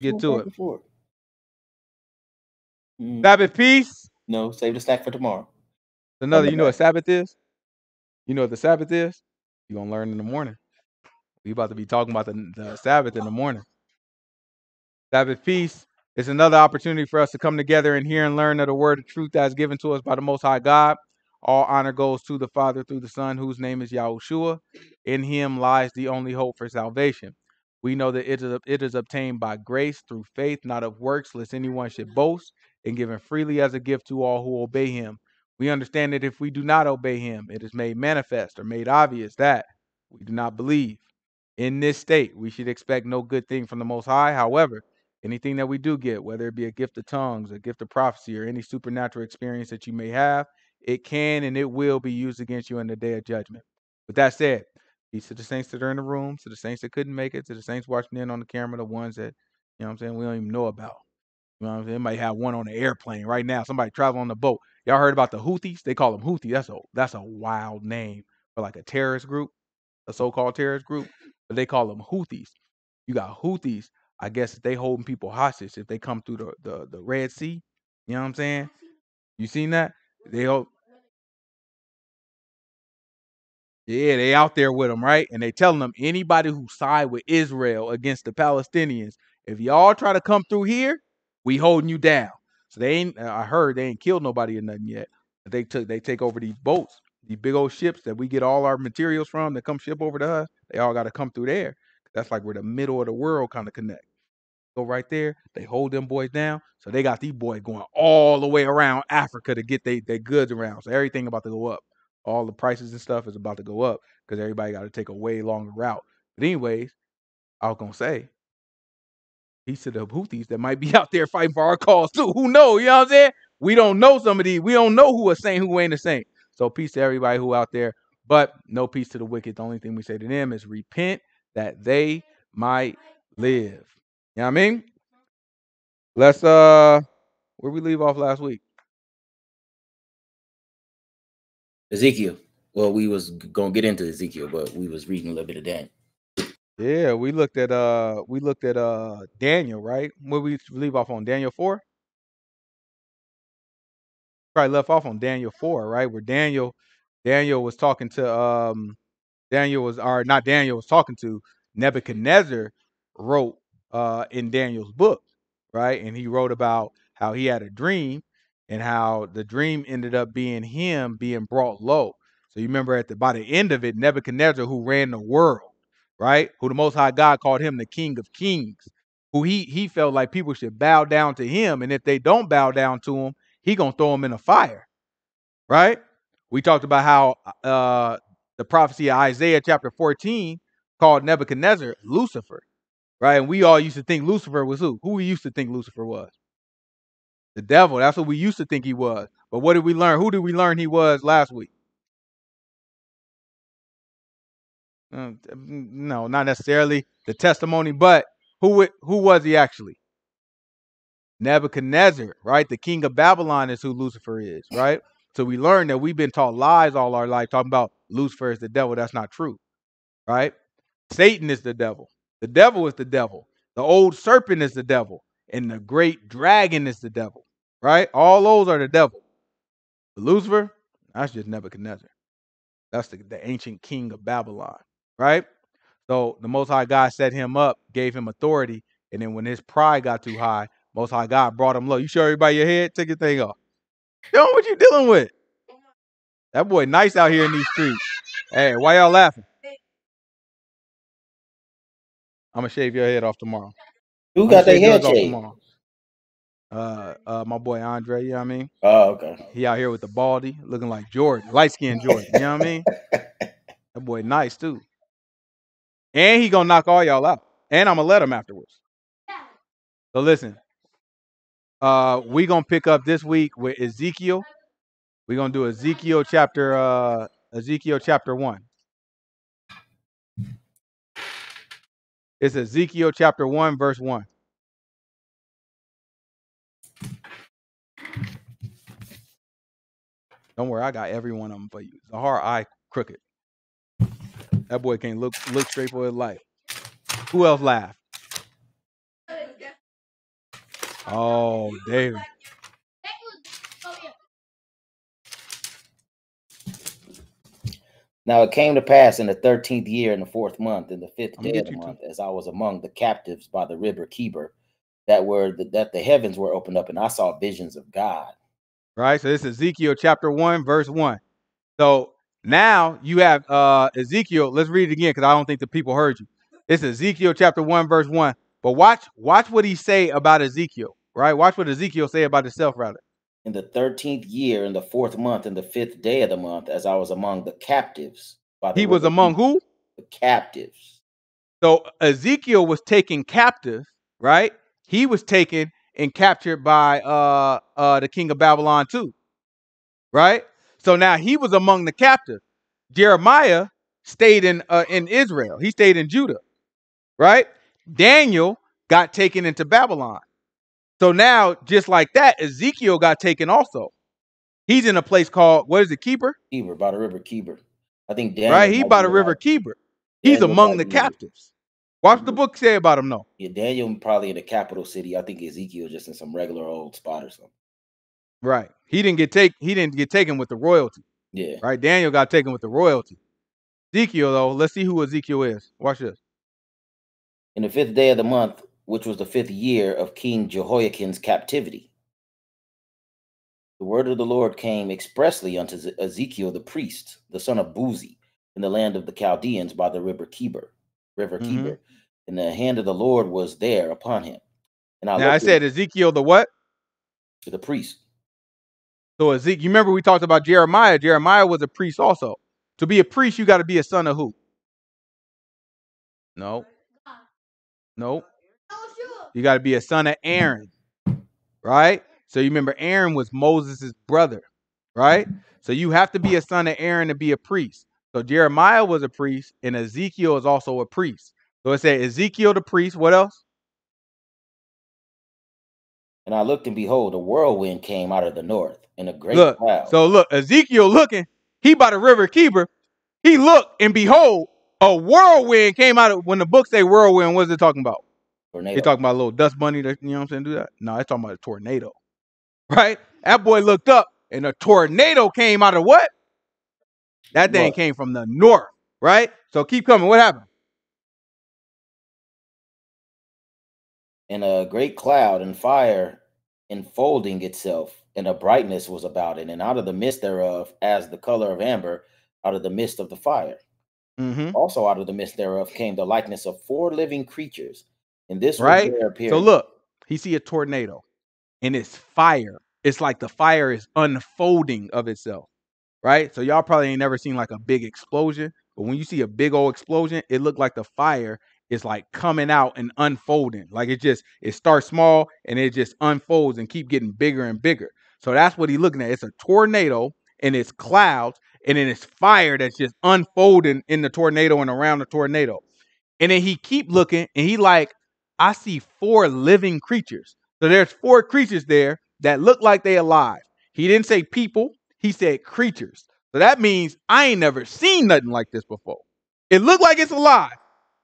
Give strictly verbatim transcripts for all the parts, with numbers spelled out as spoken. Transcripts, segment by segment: Get to it. Mm. Sabbath peace. No, save the snack for tomorrow. Another, you know what Sabbath is? You know what the Sabbath is? You're going to learn in the morning. We about to be talking about the, the Sabbath in the morning. Sabbath peace is another opportunity for us to come together and hear and learn of the word of truth that is given to us by the Most High God. All honor goes to the Father through the Son, whose name is Yahushua. In him lies the only hope for salvation. We know that it is, it is obtained by grace through faith, not of works, lest anyone should boast, and given freely as a gift to all who obey him. We understand that if we do not obey him, it is made manifest or made obvious that we do not believe. In this state, we should expect no good thing from the Most High. However, anything that we do get, whether it be a gift of tongues, a gift of prophecy, or any supernatural experience that you may have, it can and it will be used against you in the day of judgment. With that said, peace to the saints that are in the room, to the saints that couldn't make it, to the saints watching in on the camera, the ones that, you know what I'm saying, we don't even know about. You know what I'm saying? They might have one on the airplane right now. Somebody traveling on the boat. Y'all heard about the Houthis? They call them Houthi. That's a, that's a wild name for like a terrorist group, a so-called terrorist group. But they call them Houthis. You got Houthis. I guess they holding people hostage if they come through the, the, the Red Sea. You know what I'm saying? You seen that? They hold... Yeah, they out there with them, right? And they telling them anybody who side with Israel against the Palestinians, if y'all try to come through here, we holding you down. So they ain't, I heard they ain't killed nobody or nothing yet. But they took, they take over these boats, these big old ships that we get all our materials from that come ship over to us. They all got to come through there. That's like where the middle of the world kind of connect. Go right there. They hold them boys down. So they got these boys going all the way around Africa to get they, their goods around. So everything about to go up. All the prices and stuff is about to go up because everybody got to take a way longer route. But anyways, I was going to say, peace to the Houthis that might be out there fighting for our cause too. Who knows? You know what I'm saying? We don't know some of these. We don't know who a saint, who ain't a saint. So peace to everybody who out there, but no peace to the wicked. The only thing we say to them is repent that they might live. You know what I mean? Let's, uh, where we leave off last week? Ezekiel. Well, we was gonna get into Ezekiel, but we was reading a little bit of Daniel. Yeah, we looked at uh, we looked at uh, Daniel, right? Where we leave off on Daniel four. Probably left off on Daniel four, right? Where Daniel, Daniel was talking to um, Daniel was or not Daniel was talking to Nebuchadnezzar. Wrote uh in Daniel's book, right? And he wrote about how he had a dream. And how the dream ended up being him being brought low. So you remember at the by the end of it, Nebuchadnezzar, who ran the world, right? Who the Most High God called him the King of Kings. Who he he felt like people should bow down to him, and if they don't bow down to him, he gonna throw them in a fire, right? We talked about how uh, the prophecy of Isaiah chapter fourteen called Nebuchadnezzar Lucifer, right? And we all used to think Lucifer was who? Who we used to think Lucifer was? The devil. That's what we used to think he was. But what did we learn? Who did we learn he was last week? Uh, no, not necessarily the testimony, but who who was he actually? Nebuchadnezzar, right? The king of Babylon is who Lucifer is, right? So we learned that we've been taught lies all our life, talking about Lucifer is the devil. That's not true, right? Satan is the devil. The devil is the devil. The old serpent is the devil. And the great dragon is the devil, right? All those are the devil. But Lucifer, that's just Nebuchadnezzar. That's the, the ancient king of Babylon, right? So the Most High God set him up, gave him authority. And then when his pride got too high, Most High God brought him low. You show everybody your head? Take your thing off. You know what you dealing with? That boy nice out here in these streets. Hey, why y'all laughing? I'm going to shave your head off tomorrow. Who I'm got their head shaved? Uh, uh, my boy Andre, you know what I mean? Oh, okay. He out here with the baldy, looking like Jordan, light-skinned Jordan, you know what I mean? That boy nice, too. And he gonna knock all y'all out. And I'm gonna let him afterwards. So listen, uh, we gonna pick up this week with Ezekiel. We gonna do Ezekiel chapter, uh, Ezekiel chapter one. It's Ezekiel chapter one, verse one. Don't worry, I got every one of them for you. Zahar eye crooked. That boy can't look look straight for his life. Who else laughed? Oh, David. Now it came to pass in the thirteenth year, in the fourth month, in the fifth day of the month, as I was among the captives by the river Kiber, that were the, that the heavens were opened up, and I saw visions of God. Right. So this is Ezekiel chapter one, verse one. So now you have uh, Ezekiel. Let's read it again, because I don't think the people heard you. It's Ezekiel chapter one, verse one. But watch, watch what he say about Ezekiel. Right. Watch what Ezekiel say about himself, rather. In the thirteenth year, in the fourth month, in the fifth day of the month, as I was among the captives. By the he was among who? The captives. So Ezekiel was taken captive, right? He was taken and captured by uh, uh, the king of Babylon too, right? So now he was among the captives. Jeremiah stayed in, uh, in Israel. He stayed in Judah, right? Daniel got taken into Babylon. So now, just like that, Ezekiel got taken also. He's in a place called, what is it, Kiber? Kiber, by the river Kiber. I think Daniel. Right, he by the river right. Kiber. He's Daniel among the captives. Watch the book say about him, though. Yeah, Daniel probably in the capital city. I think Ezekiel just in some regular old spot or something. Right. He didn't get take. He didn't get taken with the royalty. Yeah. Right, Daniel got taken with the royalty. Ezekiel, though, let's see who Ezekiel is. Watch this. In the fifth day of the month, which was the fifth year of King Jehoiakim's captivity, the word of the Lord came expressly unto Ezekiel the priest, the son of Buzi, in the land of the Chaldeans by the river Kiber. River mm-hmm. Kiber, and the hand of the Lord was there upon him. And I now I said him. Ezekiel the what? The priest. So Ezekiel, you remember we talked about Jeremiah. Jeremiah was a priest also. To be a priest, you got to be a son of who? No. No. You got to be a son of Aaron, right? So you remember Aaron was Moses' brother, right? So you have to be a son of Aaron to be a priest. So Jeremiah was a priest, and Ezekiel is also a priest. So it said Ezekiel the priest. What else? And I looked, and behold, a whirlwind came out of the north in a great look, cloud. So look, Ezekiel looking. He by the river Kiber. He looked, and behold, a whirlwind came out of. When the book say whirlwind, what is it talking about? Tornado. They talking about a little dust bunny. That, you know what I'm saying? Do that? No, it's talking about a tornado, right? That boy looked up, and a tornado came out of what? That thing came from the north, right? So keep coming. What happened? And a great cloud and fire enfolding itself, and a brightness was about it. And out of the midst thereof, as the color of amber, out of the midst of the fire. Mm-hmm. Also out of the midst thereof came the likeness of four living creatures. And this right? was their appearance. So look, he see a tornado, and it's fire. It's like the fire is unfolding of itself. Right. So y'all probably ain't never seen like a big explosion. But when you see a big old explosion, it looked like the fire is like coming out and unfolding. Like it just it starts small and it just unfolds and keep getting bigger and bigger. So that's what he's looking at. It's a tornado and it's clouds and then it's fire that's just unfolding in the tornado and around the tornado. And then he keep looking and he like, I see four living creatures. So there's four creatures there that look like they alive. He didn't say people. He said creatures. So that means I ain't never seen nothing like this before. It looked like it's alive,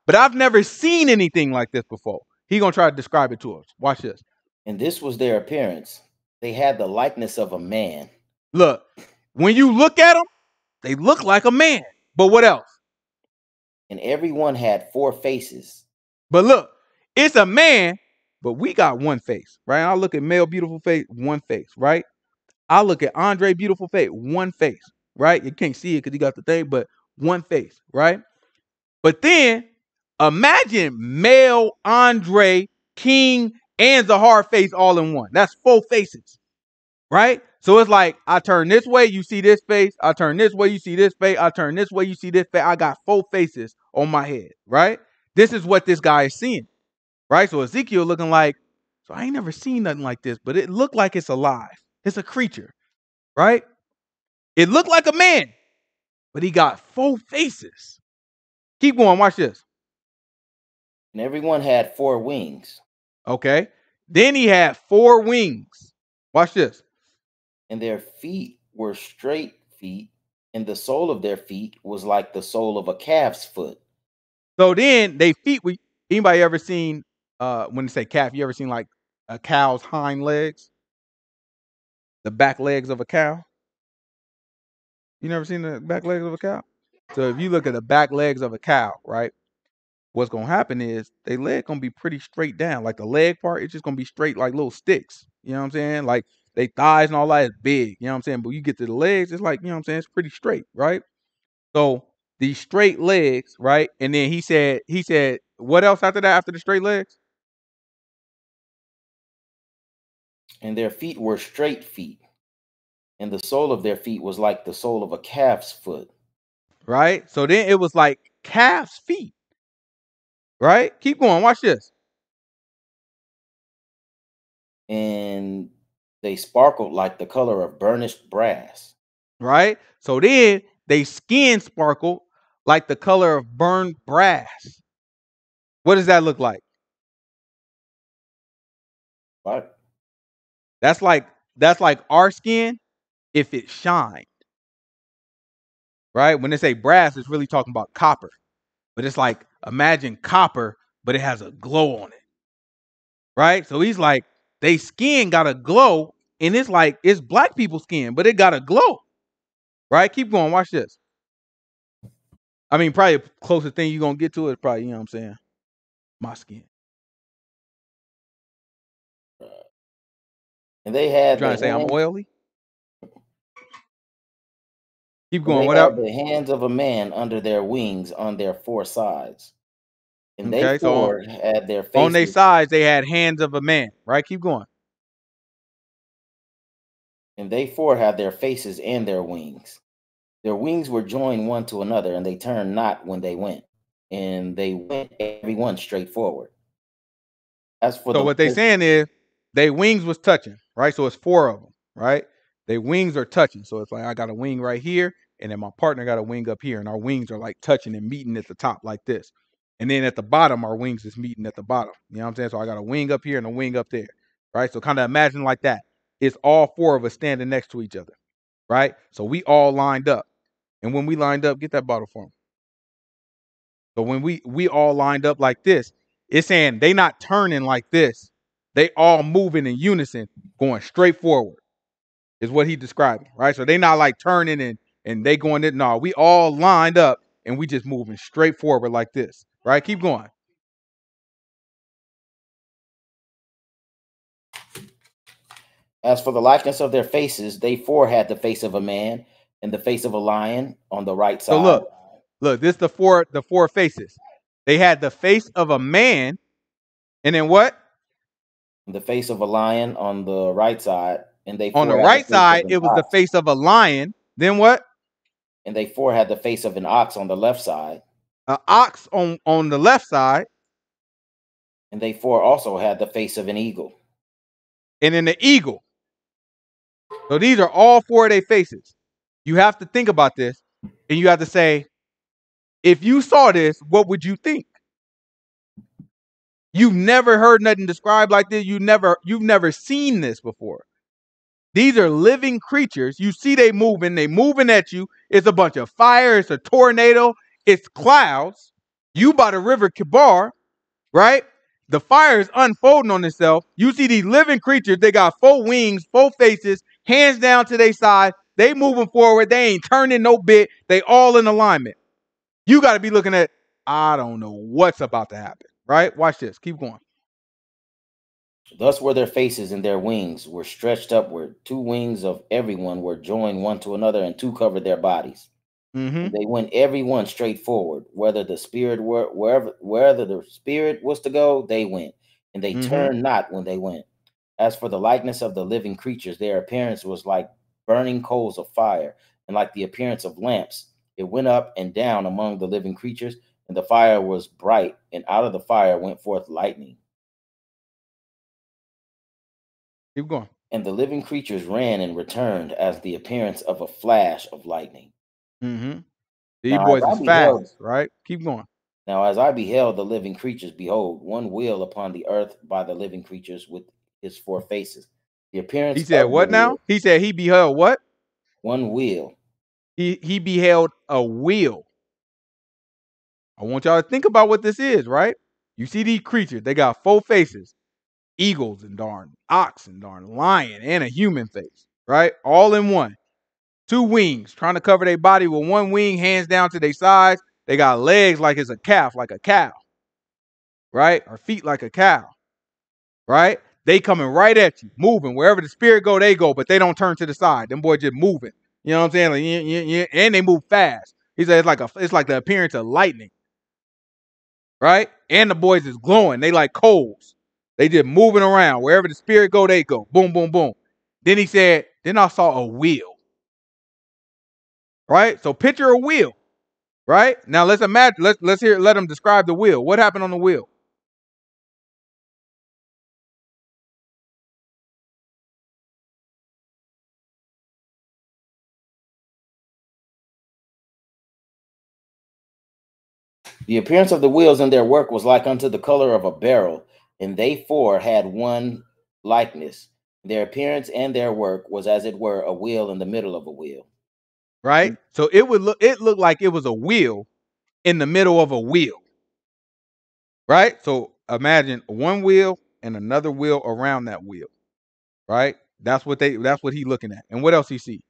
but I've never seen anything like this before. He's going to try to describe it to us. Watch this. And this was their appearance. They had the likeness of a man. Look, when you look at them, they look like a man. But what else? And everyone had four faces. But look, it's a man, but we got one face, right? I look at male, beautiful face, one face, right? I look at Andre, beautiful face, one face, right? You can't see it because he got the thing, but one face, right? But then imagine male, Andre, King, and Zahar face all in one. That's four faces, right? So it's like I turn this way, you see this face. I turn this way, you see this face. I turn this way, you see this face. I got four faces on my head, right? This is what this guy is seeing, right? So Ezekiel looking like, so I ain't never seen nothing like this, but it looked like it's alive. It's a creature, right? It looked like a man, but he got four faces. Keep going. Watch this. And everyone had four wings. Okay. Then he had four wings. Watch this. And their feet were straight feet, and the sole of their feet was like the sole of a calf's foot. So then they feet, we, anybody ever seen, uh, when they say calf, you ever seen like a cow's hind legs, the back legs of a cow. You never seen the back legs of a cow? So if you look at the back legs of a cow, right, what's going to happen is they leg going to be pretty straight down. Like the leg part, it's just going to be straight like little sticks. You know what I'm saying? Like they thighs and all that is big. You know what I'm saying? But you get to the legs, it's like, you know what I'm saying? It's pretty straight, right? So these straight legs, right? And then he said, he said, what else after that, after the straight legs? And their feet were straight feet. And the sole of their feet was like the sole of a calf's foot. Right? So then it was like calf's feet. Right? Keep going. Watch this. And they sparkled like the color of burnished brass. Right? So then they skin sparkled like the color of burned brass. What does that look like? Right. That's like, that's like our skin if it shined. Right? When they say brass, it's really talking about copper. But it's like, imagine copper, but it has a glow on it. Right? So he's like, they skin got a glow, and it's like, it's black people's skin, but it got a glow. Right? Keep going. Watch this. I mean, probably the closest thing you're going to get to it is probably, you know what I'm saying, my skin. And they had... Trying to say I'm oily? Keep going. What else? The hands of a man under their wings on their four sides. And they okay, four so had their faces. On their sides, they had hands of a man. Right? Keep going. And they four had their faces and their wings. Their wings were joined one to another, and they turned not when they went. And they went every one straight forward. As for so the what they're saying is, their wings was touching. Right? So it's four of them. Right? Their wings are touching. So it's like, I got a wing right here, and then my partner got a wing up here, and our wings are like touching and meeting at the top like this. And then at the bottom, our wings is meeting at the bottom. You know what I'm saying? So I got a wing up here and a wing up there, right? So kind of imagine like that. It's all four of us standing next to each other, right? So we all lined up. And when we lined up, get that bottle for them. So when we, we all lined up like this, it's saying they not turning like this. They all moving in unison, going straight forward is what he describing, right? So they not like turning and and they going in. No, we all lined up and we just moving straight forward like this, right? Keep going. As for the likeness of their faces, they four had the face of a man and the face of a lion on the right side. So look, look, this is the four, the four faces. They had the face of a man and then what? The face of a lion on the right side. And they on the right side, it was the face of a lion. Then what? And they four had the face of an ox on the left side. An ox on, on the left side. And they four also had the face of an eagle. And then the eagle. So these are all four of their faces. You have to think about this. And you have to say, if you saw this, what would you think? You've never heard nothing described like this. You never, you've never seen this before. These are living creatures. You see they moving. They moving at you. It's a bunch of fire. It's a tornado. It's clouds. You by the river Chebar, right? The fire is unfolding on itself. You see these living creatures. They got four wings, four faces, hands down to their side. They moving forward. They ain't turning no bit. They all in alignment. You got to be looking at, I don't know what's about to happen, right? Watch this. Keep going. Thus were their faces and their wings were stretched upward. Two wings of everyone were joined one to another, and two covered their bodies. Mm-hmm. They went everyone straight forward. Whether the spirit were wherever whether the spirit was to go, they went, and they mm-hmm. turned not when they went. As for the likeness of the living creatures, their appearance was like burning coals of fire, and like the appearance of lamps. It went up and down among the living creatures, and the fire was bright, and out of the fire went forth lightning. Keep going. And the living creatures ran and returned as the appearance of a flash of lightning. Mm-hmm. These boys is fast, right? Keep going. Now, as I beheld the living creatures, behold, one wheel upon the earth by the living creatures with his four faces. The appearance. He said what now? He said he beheld what? One wheel. He he beheld a wheel. I want y'all to think about what this is, right? You see these creatures. They got four faces. eagles and darn oxen, darn lion, and a human face, right? All in one. Two wings trying to cover their body with one wing, hands down to their sides. They got legs like it's a calf, like a cow, right? Or feet like a cow, right? They coming right at you, moving. Wherever the spirit go, they go, but they don't turn to the side. Them boys just moving. You know what I'm saying? Like, yeah, yeah, yeah. And they move fast. He said it's like a, it's like the appearance of lightning, right? And the boys is glowing. They like coals. They just moving around. Wherever the spirit go, they go. Boom, boom, boom. Then he said, then I saw a wheel, right? So picture a wheel, right? Now let's imagine. Let's let's hear. Let him describe the wheel. What happened on the wheel? The appearance of the wheels and their work was like unto the color of a barrel, and they four had one likeness. Their appearance and their work was as it were a wheel in the middle of a wheel. Right? So it would look, it looked like it was a wheel in the middle of a wheel. Right? So imagine one wheel and another wheel around that wheel. Right? That's what they, that's what he's looking at. And what else he see?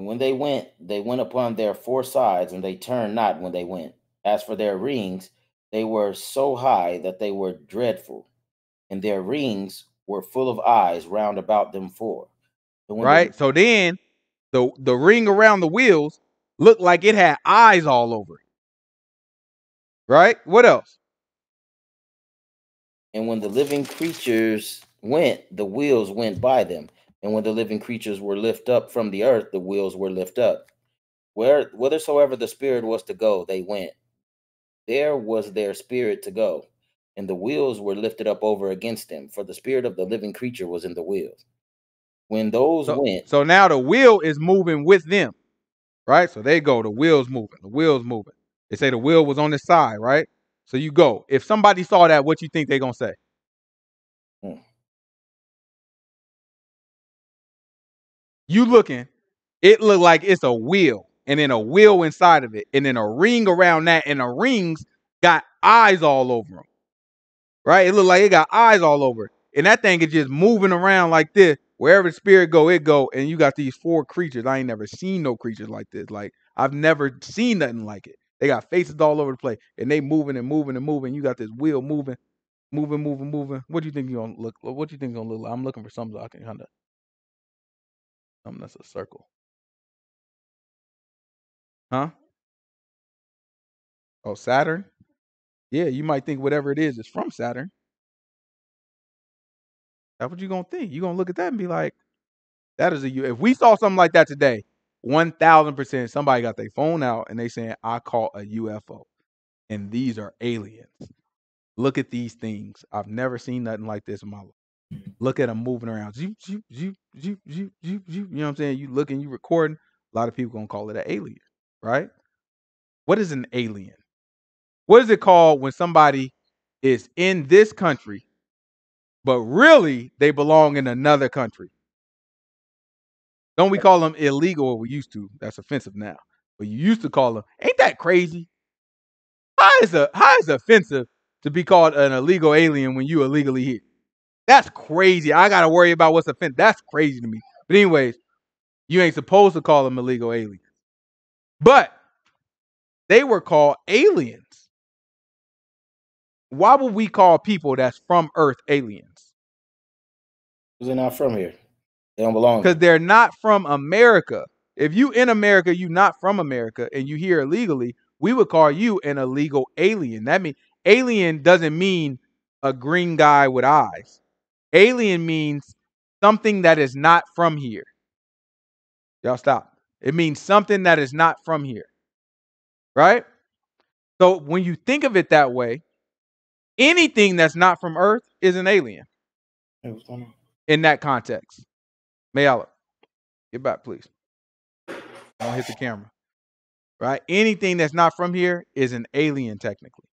And when they went, they went upon their four sides, and they turned not when they went. As for their rings, they were so high that they were dreadful, and their rings were full of eyes round about them four. Right? So then the, the ring around the wheels looked like it had eyes all over it. Right? What else? And when the living creatures went, the wheels went by them. And when the living creatures were lifted up from the earth, the wheels were lifted up. Where, whithersoever the spirit was to go, they went. There was their spirit to go, and the wheels were lifted up over against them, for the spirit of the living creature was in the wheels. When those so, went... So now the wheel is moving with them, right? So they go, the wheel's moving, the wheel's moving. They say the wheel was on this side, right? So you go. If somebody saw that, what you think they're going to say? Hmm. You looking, it looked like it's a wheel, and then a wheel inside of it, and then a ring around that, and the rings got eyes all over them, right? It looked like it got eyes all over it, and that thing is just moving around like this. Wherever the spirit go, it go, and you got these four creatures. I ain't never seen no creatures like this. Like, I've never seen nothing like it. They got faces all over the place, and they moving and moving and moving. You got this wheel moving, moving, moving, moving. What do you think you gonna look? What do you think gonna look like? I'm looking for something so I can kind of. Um, that's a circle. Huh? Oh, Saturn? Yeah, you might think whatever it is is from Saturn. That's what you're going to think. You're going to look at that and be like, that is a U. If we saw something like that today, one thousand percent somebody got their phone out and they saying, I caught a U F O. And these are aliens. Look at these things. I've never seen nothing like this in my life. Look at them moving around. You, you, you, you, you, you, you know what I'm saying? You looking, you recording. A lot of people going to call it an alien, right? What is an alien? What is it called when somebody is in this country, but really they belong in another country? Don't we call them illegal? Or we used to. That's offensive now. But you used to call them. Ain't that crazy? How is, a, how is it offensive to be called an illegal alien when you illegally here? That's crazy. I got to worry about what's offensive. That's crazy to me. But anyways, you ain't supposed to call them illegal aliens. But they were called aliens. Why would we call people that's from Earth aliens? Because they're not from here. They don't belong. Because they're not from America. If you in America, you not from America, and you here illegally, we would call you an illegal alien. That means alien doesn't mean a green guy with eyes. Alien means something that is not from here. Y'all stop. It means something that is not from here. Right? So when you think of it that way, anything that's not from Earth is an alien. In that context. Mayala, get back, please. Don't hit the camera. Right? Anything that's not from here is an alien, technically.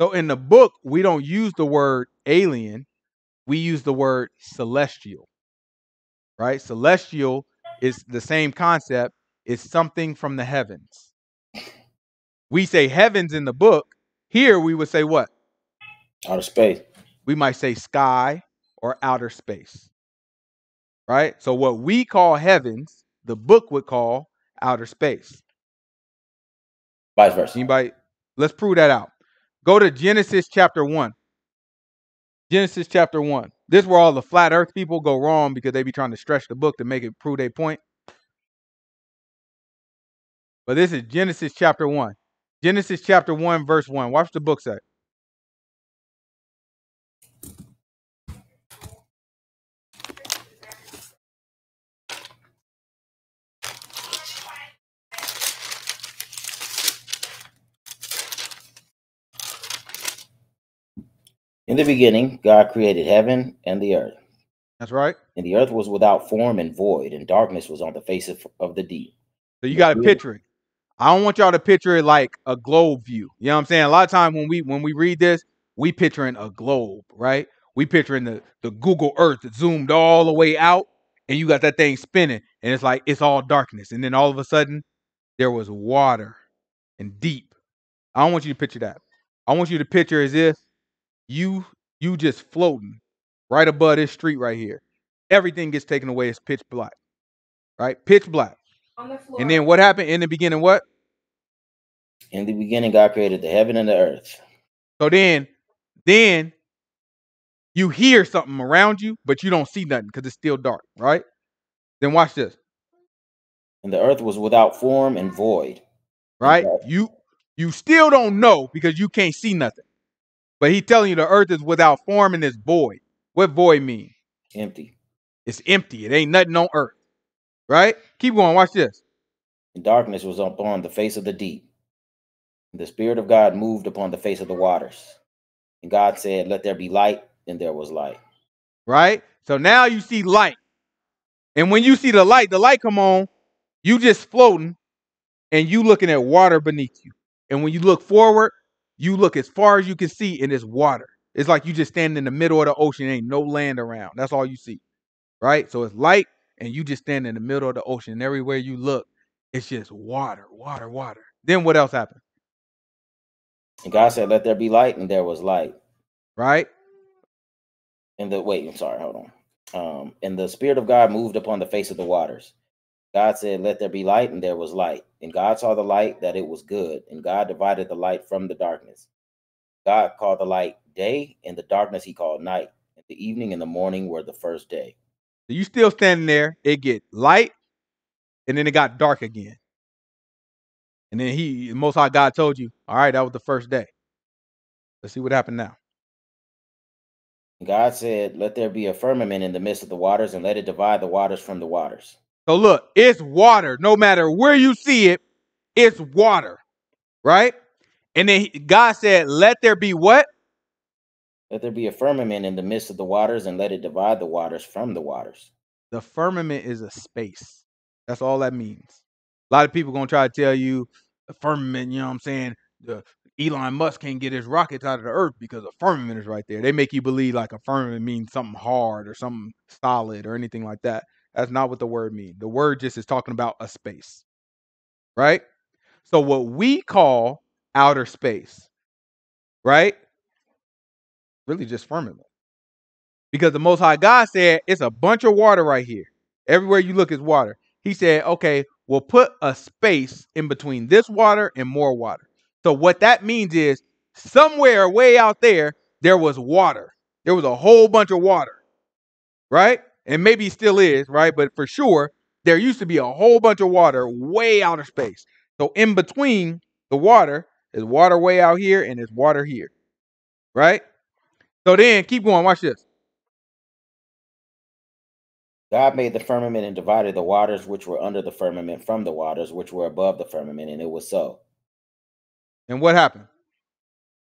So in the book, we don't use the word alien. We use the word celestial, right? Celestial is the same concept. It's something from the heavens. We say heavens in the book. Here we would say what? Outer space. we might say sky or outer space, right? So what we call heavens, the book would call outer space. Vice versa. Anybody? Let's prove that out. Go to Genesis chapter one. Genesis chapter one. This is where all the flat earth people go wrong because they be trying to stretch the book to make it prove their point. But this is Genesis chapter one. Genesis chapter one, verse one. Watch the book say. In the beginning, God created heaven and the earth. That's right. And the earth was without form and void, and darkness was on the face of, of the deep. So you got to picture it. I don't want y'all to picture it like a globe view. You know what I'm saying? A lot of time when we when we read this, we picturing a globe, right? We picturing the, the Google Earth that zoomed all the way out, and you got that thing spinning, and it's like it's all darkness. And then all of a sudden, there was water and deep. I don't want you to picture that. I want you to picture as if you you just floating right above this street right here. Everything gets taken away. It's pitch black, right? Pitch black. On the floor. And then what happened in the beginning? What? In the beginning, God created the heaven and the earth. So then, then you hear something around you, but you don't see nothing because it's still dark, right? Then watch this. And the earth was without form and void. Right? Okay. You you still don't know because you can't see nothing. But he's telling you the earth is without form and it's void. What void mean? Empty. It's empty. It ain't nothing on earth. Right? Keep going. Watch this. And darkness was upon the face of the deep. And the Spirit of God moved upon the face of the waters. And God said, let there be light. And there was light. Right? So now you see light. And when you see the light, the light come on. You just floating. And you looking at water beneath you. And when you look forward, you look as far as you can see and it's water. It's like you just stand in the middle of the ocean. Ain't no land around. That's all you see. Right? So it's light. And you just stand in the middle of the ocean. Everywhere you look, it's just water, water, water. Then what else happened? And God said, let there be light, and there was light. Right? And the, wait, I'm sorry, hold on. Um, and the Spirit of God moved upon the face of the waters. God said, let there be light, and there was light. And God saw the light that it was good, and God divided the light from the darkness. God called the light day, and the darkness he called night. And the evening and the morning were the first day. So you still standing there, it get light, and then it got dark again. And then he, Most High God told you, all right, that was the first day. Let's see what happened now. God said, let there be a firmament in the midst of the waters, and let it divide the waters from the waters. So look, it's water. No matter where you see it, it's water, right? And then God said, let there be what? Let there be a firmament in the midst of the waters, and let it divide the waters from the waters. The firmament is a space. That's all that means. A lot of people going to try to tell you the firmament, you know what I'm saying? The, Elon Musk can't get his rockets out of the earth because a firmament is right there. They make you believe like a firmament means something hard or something solid or anything like that. That's not what the word means. The word just is talking about a space, right? So what we call outer space, right? Really just firmament. Because the Most High God said, it's a bunch of water right here. Everywhere you look is water. He said, okay, we'll put a space in between this water and more water. So what that means is somewhere way out there, there was water. There was a whole bunch of water, right? And maybe still is, right? But for sure, there used to be a whole bunch of water way out of space. So in between the water is water way out here and there's water here, right? So then, keep going. Watch this. God made the firmament and divided the waters which were under the firmament from the waters which were above the firmament, and it was so. And what happened?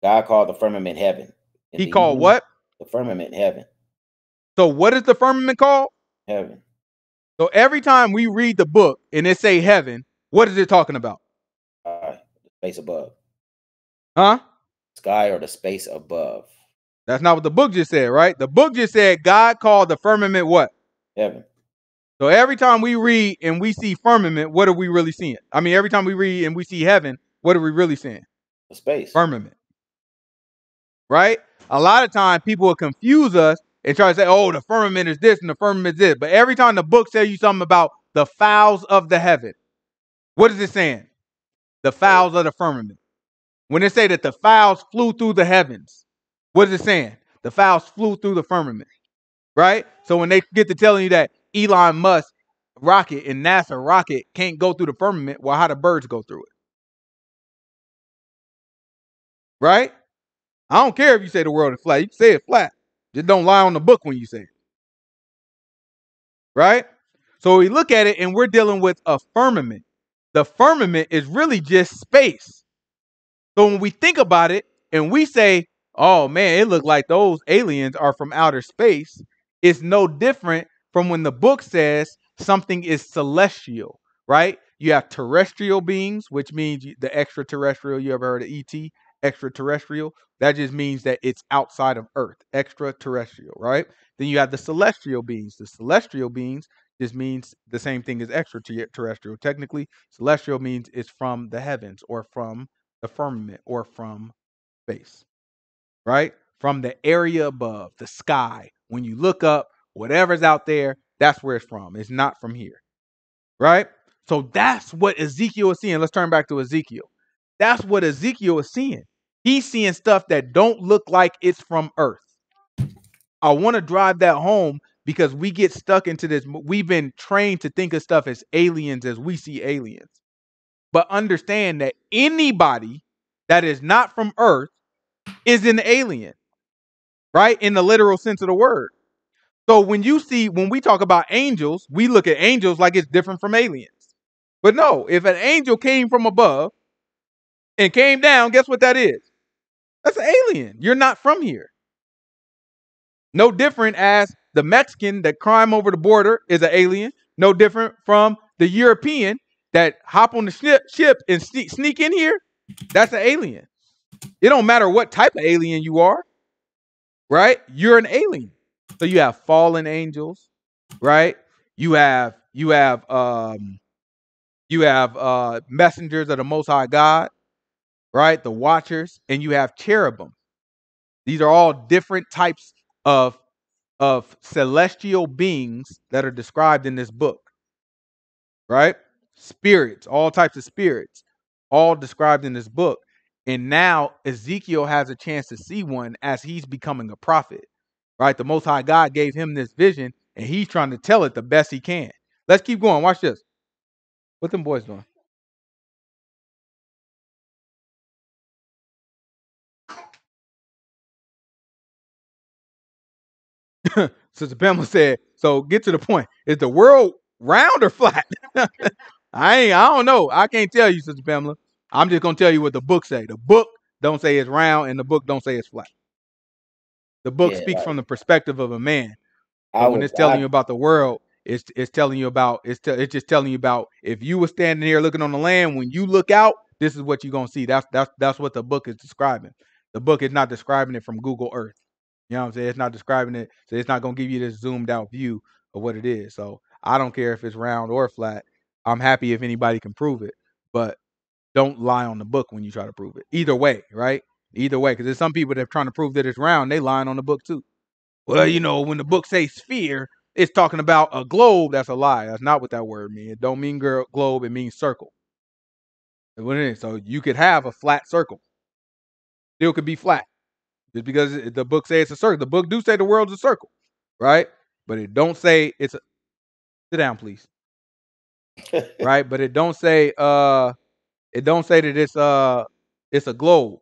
God called the firmament heaven. He called what? The firmament heaven. So what is the firmament called? Heaven. So every time we read the book and it say heaven, what is it talking about? Uh, the space above. Huh? Sky or the space above. That's not what the book just said, right? The book just said God called the firmament what? Heaven. So every time we read and we see firmament, what are we really seeing? I mean, every time we read and we see heaven, what are we really seeing? A space. Firmament. right? A lot of times people will confuse us and try to say, oh, the firmament is this and the firmament is this. But every time the book tells you something about the fowls of the heaven, what is it saying? The fowls of the firmament. When it say that the fowls flew through the heavens, what is it saying? The fowls flew through the firmament, right? So when they get to telling you that Elon Musk rocket and NASA rocket can't go through the firmament, well, how do birds go through it? Right? I don't care if you say the world is flat. You can say it flat. Just don't lie on the book when you say it. Right? So we look at it and we're dealing with a firmament. The firmament is really just space. So when we think about it and we say, oh man, it looked like those aliens are from outer space, it's no different from when the book says something is celestial, right? You have terrestrial beings, which means the extraterrestrial. You ever heard of E T? Extraterrestrial. That just means that it's outside of Earth, extraterrestrial, right? Then you have the celestial beings. The celestial beings just means the same thing as extraterrestrial. Technically, celestial means it's from the heavens or from the firmament or from space, right? From the area above, the sky. When you look up, whatever's out there, that's where it's from. It's not from here, right? So that's what Ezekiel is seeing. Let's turn back to Ezekiel. That's what Ezekiel is seeing. He's seeing stuff that don't look like it's from Earth. I want to drive that home because we get stuck into this. We've been trained to think of stuff as aliens as we see aliens. But understand that anybody that is not from Earth is an alien, right? In the literal sense of the word. So when you see, when we talk about angels, we look at angels like it's different from aliens. But no, if an angel came from above and came down, guess what that is? That's an alien. You're not from here. No different as the Mexican that climb over the border is an alien. No different from the European that hop on the ship, ship and sneak, sneak in here. That's an alien. It don't matter what type of alien you are, right? You're an alien. So you have fallen angels, right? You have you have um, you have uh, messengers of the Most High God, right? The watchers, and you have cherubim. These are all different types of of celestial beings that are described in this book, right? Spirits, all types of spirits, all described in this book. And now Ezekiel has a chance to see one as he's becoming a prophet, right? The Most High God gave him this vision, and he's trying to tell it the best he can. Let's keep going. Watch this. What them boys doing? Sister Pamela said, so get to the point. Is the world round or flat? I ain't, I don't know. I can't tell you, Sister Pamela. I'm just going to tell you what the book say. The book don't say it's round, and the book don't say it's flat. The book yeah, speaks like, from the perspective of a man. I when was, it's telling I, you about the world, it's it's telling you about, it's, te it's just telling you about, if you were standing here looking on the land, when you look out, this is what you're going to see. That's, that's, that's what the book is describing. The book is not describing it from Google Earth. You know what I'm saying? It's not describing it. So it's not going to give you this zoomed out view of what it is. So I don't care if it's round or flat. I'm happy if anybody can prove it, but don't lie on the book when you try to prove it. Either way, right? Either way, because there's some people that are trying to prove that it's round. They lying on the book too. Well, you know, when the book says sphere, it's talking about a globe. That's a lie. That's not what that word means. It don't mean girl, globe. It means circle. That's what it is. So you could have a flat circle. Still could be flat. Just because the book says it's a circle. The book do say the world's a circle, right? But it don't say it's a... Sit down, please. Right? But it don't say... Uh, it don't say that it's, uh, it's a globe.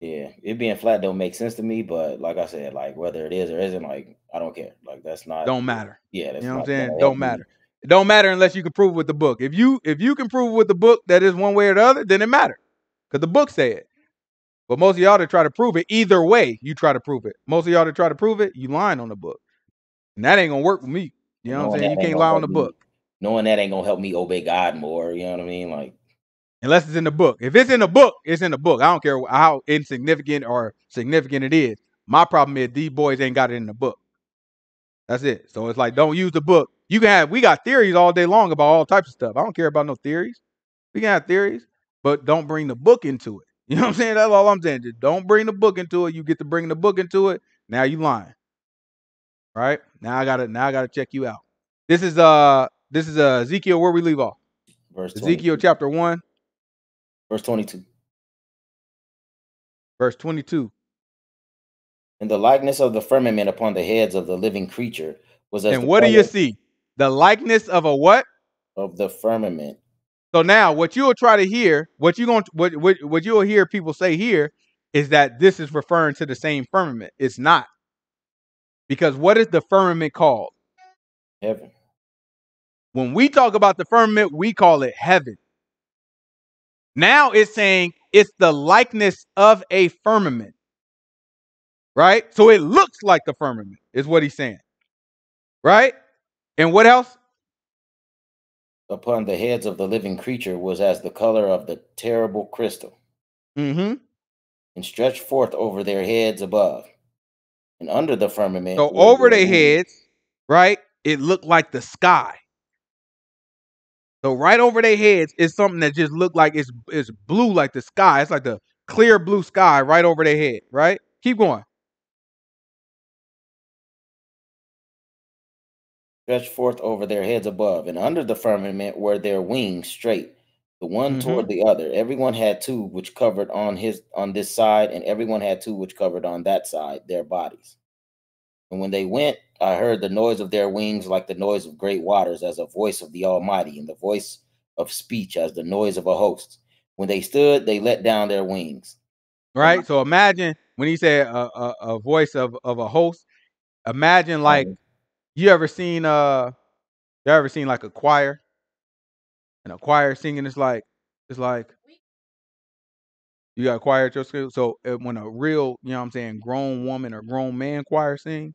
Yeah. It being flat don't make sense to me, but like I said, like whether it is or isn't, like, I don't care. Like that's not... Don't matter. Yeah. That's you know what I'm saying? Don't matter. It don't matter unless you can prove with the book. If you, if you can prove with the book that is one way or the other, then it matters. Because the book say it. But most of y'all that try to prove it, either way, you try to prove it. Most of y'all that try to prove it, you lying on the book. And that ain't going to work with me. You know knowing what I'm saying? You can't lie on the me. book. Knowing that ain't going to help me obey God more. You know what I mean? Like, unless it's in the book. If it's in the book, it's in the book. I don't care how insignificant or significant it is. My problem is these boys ain't got it in the book. That's it. So it's like, don't use the book. You can have, we got theories all day long about all types of stuff. I don't care about no theories. We can have theories, but don't bring the book into it. You know what I'm saying? That's all I'm saying. Just don't bring the book into it. You get to bring the book into it. Now you lying. Right? Now I gotta now I gotta check you out. This is uh this is uh Ezekiel, where we leave off. Verse Ezekiel twenty-two. Chapter one. Verse twenty-two. Verse twenty-two. And the likeness of the firmament upon the heads of the living creature was as. And what do you see? The likeness of a what? Of the firmament. So now what you'll try to hear, what you going what, what what you'll hear people say here is that this is referring to the same firmament. It's not. Because what is the firmament called? Heaven. When we talk about the firmament, we call it heaven. Now it's saying it's the likeness of a firmament. Right? So it looks like the firmament is what he's saying. Right? And what else? Upon the heads of the living creature was as the color of the terrible crystal. Mm-hmm. And stretched forth over their heads above. And under the firmament. So over their heads, right, it looked like the sky. So right over their heads is something that just looked like it's, it's blue like the sky. It's like the clear blue sky right over their head, right? Keep going. Stretched forth over their heads above, and under the firmament were their wings straight, the one mm-hmm. toward the other. Everyone had two which covered on his on this side, and everyone had two which covered on that side, their bodies. And when they went, I heard the noise of their wings like the noise of great waters, as a voice of the Almighty, and the voice of speech as the noise of a host. When they stood, they let down their wings. Right? So imagine when he said a, a, a voice of, of a host, imagine like mm-hmm. You ever seen uh you ever seen like a choir? And a choir singing is like it's like you got a choir at your school. So when a real, you know what I'm saying, grown woman or grown man choir sing,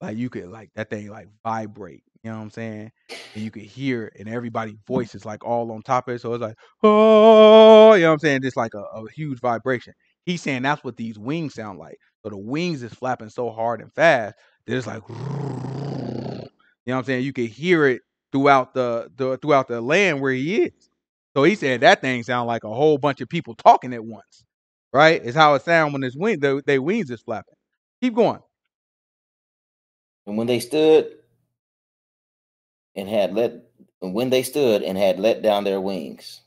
like you could like that thing like vibrate, you know what I'm saying? And you could hear it, and everybody's voice is like all on top of it. So it's like, oh, you know what I'm saying? Just like a, a huge vibration. He's saying that's what these wings sound like. So the wings is flapping so hard and fast that it's like, you know what I'm saying? You can hear it throughout the, the throughout the land where he is. So he said that thing sound like a whole bunch of people talking at once, right? Is how it sound when his wing, the, their wings is flapping. Keep going. And when they stood and had let, and when they stood and had let down their wings,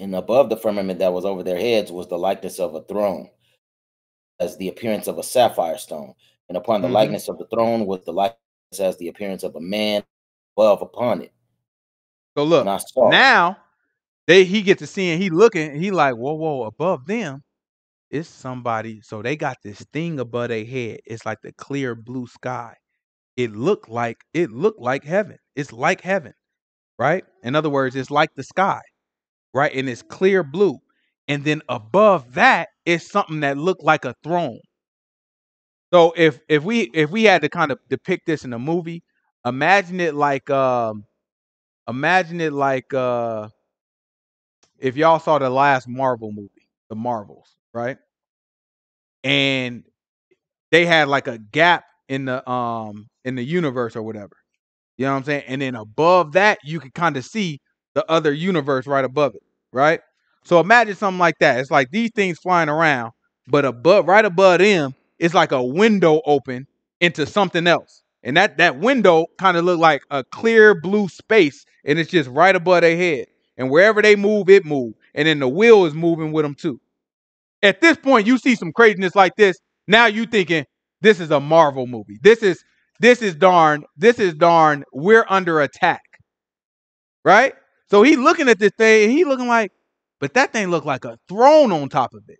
and above the firmament that was over their heads was the likeness of a throne, as the appearance of a sapphire stone, and upon the mm-hmm. likeness of the throne was the likeness as the appearance of a man above upon it. So look, now they he gets to seeing, he looking, he like, whoa, whoa, above them is somebody. So they got this thing above their head. It's like the clear blue sky. It looked like it looked like heaven. It's like heaven, right? In other words, it's like the sky, right? And it's clear blue. And then above that is something that looked like a throne. So if if we if we had to kind of depict this in a movie, imagine it like um, imagine it like uh, if y'all saw the last Marvel movie, The Marvels, right? And they had like a gap in the um in the universe or whatever, you know what I'm saying? And then above that, you could kind of see the other universe right above it, right? So imagine something like that. It's like these things flying around, but above, right above them, it's like a window open into something else. And that, that window kind of looked like a clear blue space, and it's just right above their head. And wherever they move, it moves. And then the wheel is moving with them too. At this point, you see some craziness like this. Now you thinking, this is a Marvel movie. This is, this is darn, this is darn, we're under attack. Right? So he looking at this thing, and he looking like, but that thing looked like a throne on top of it.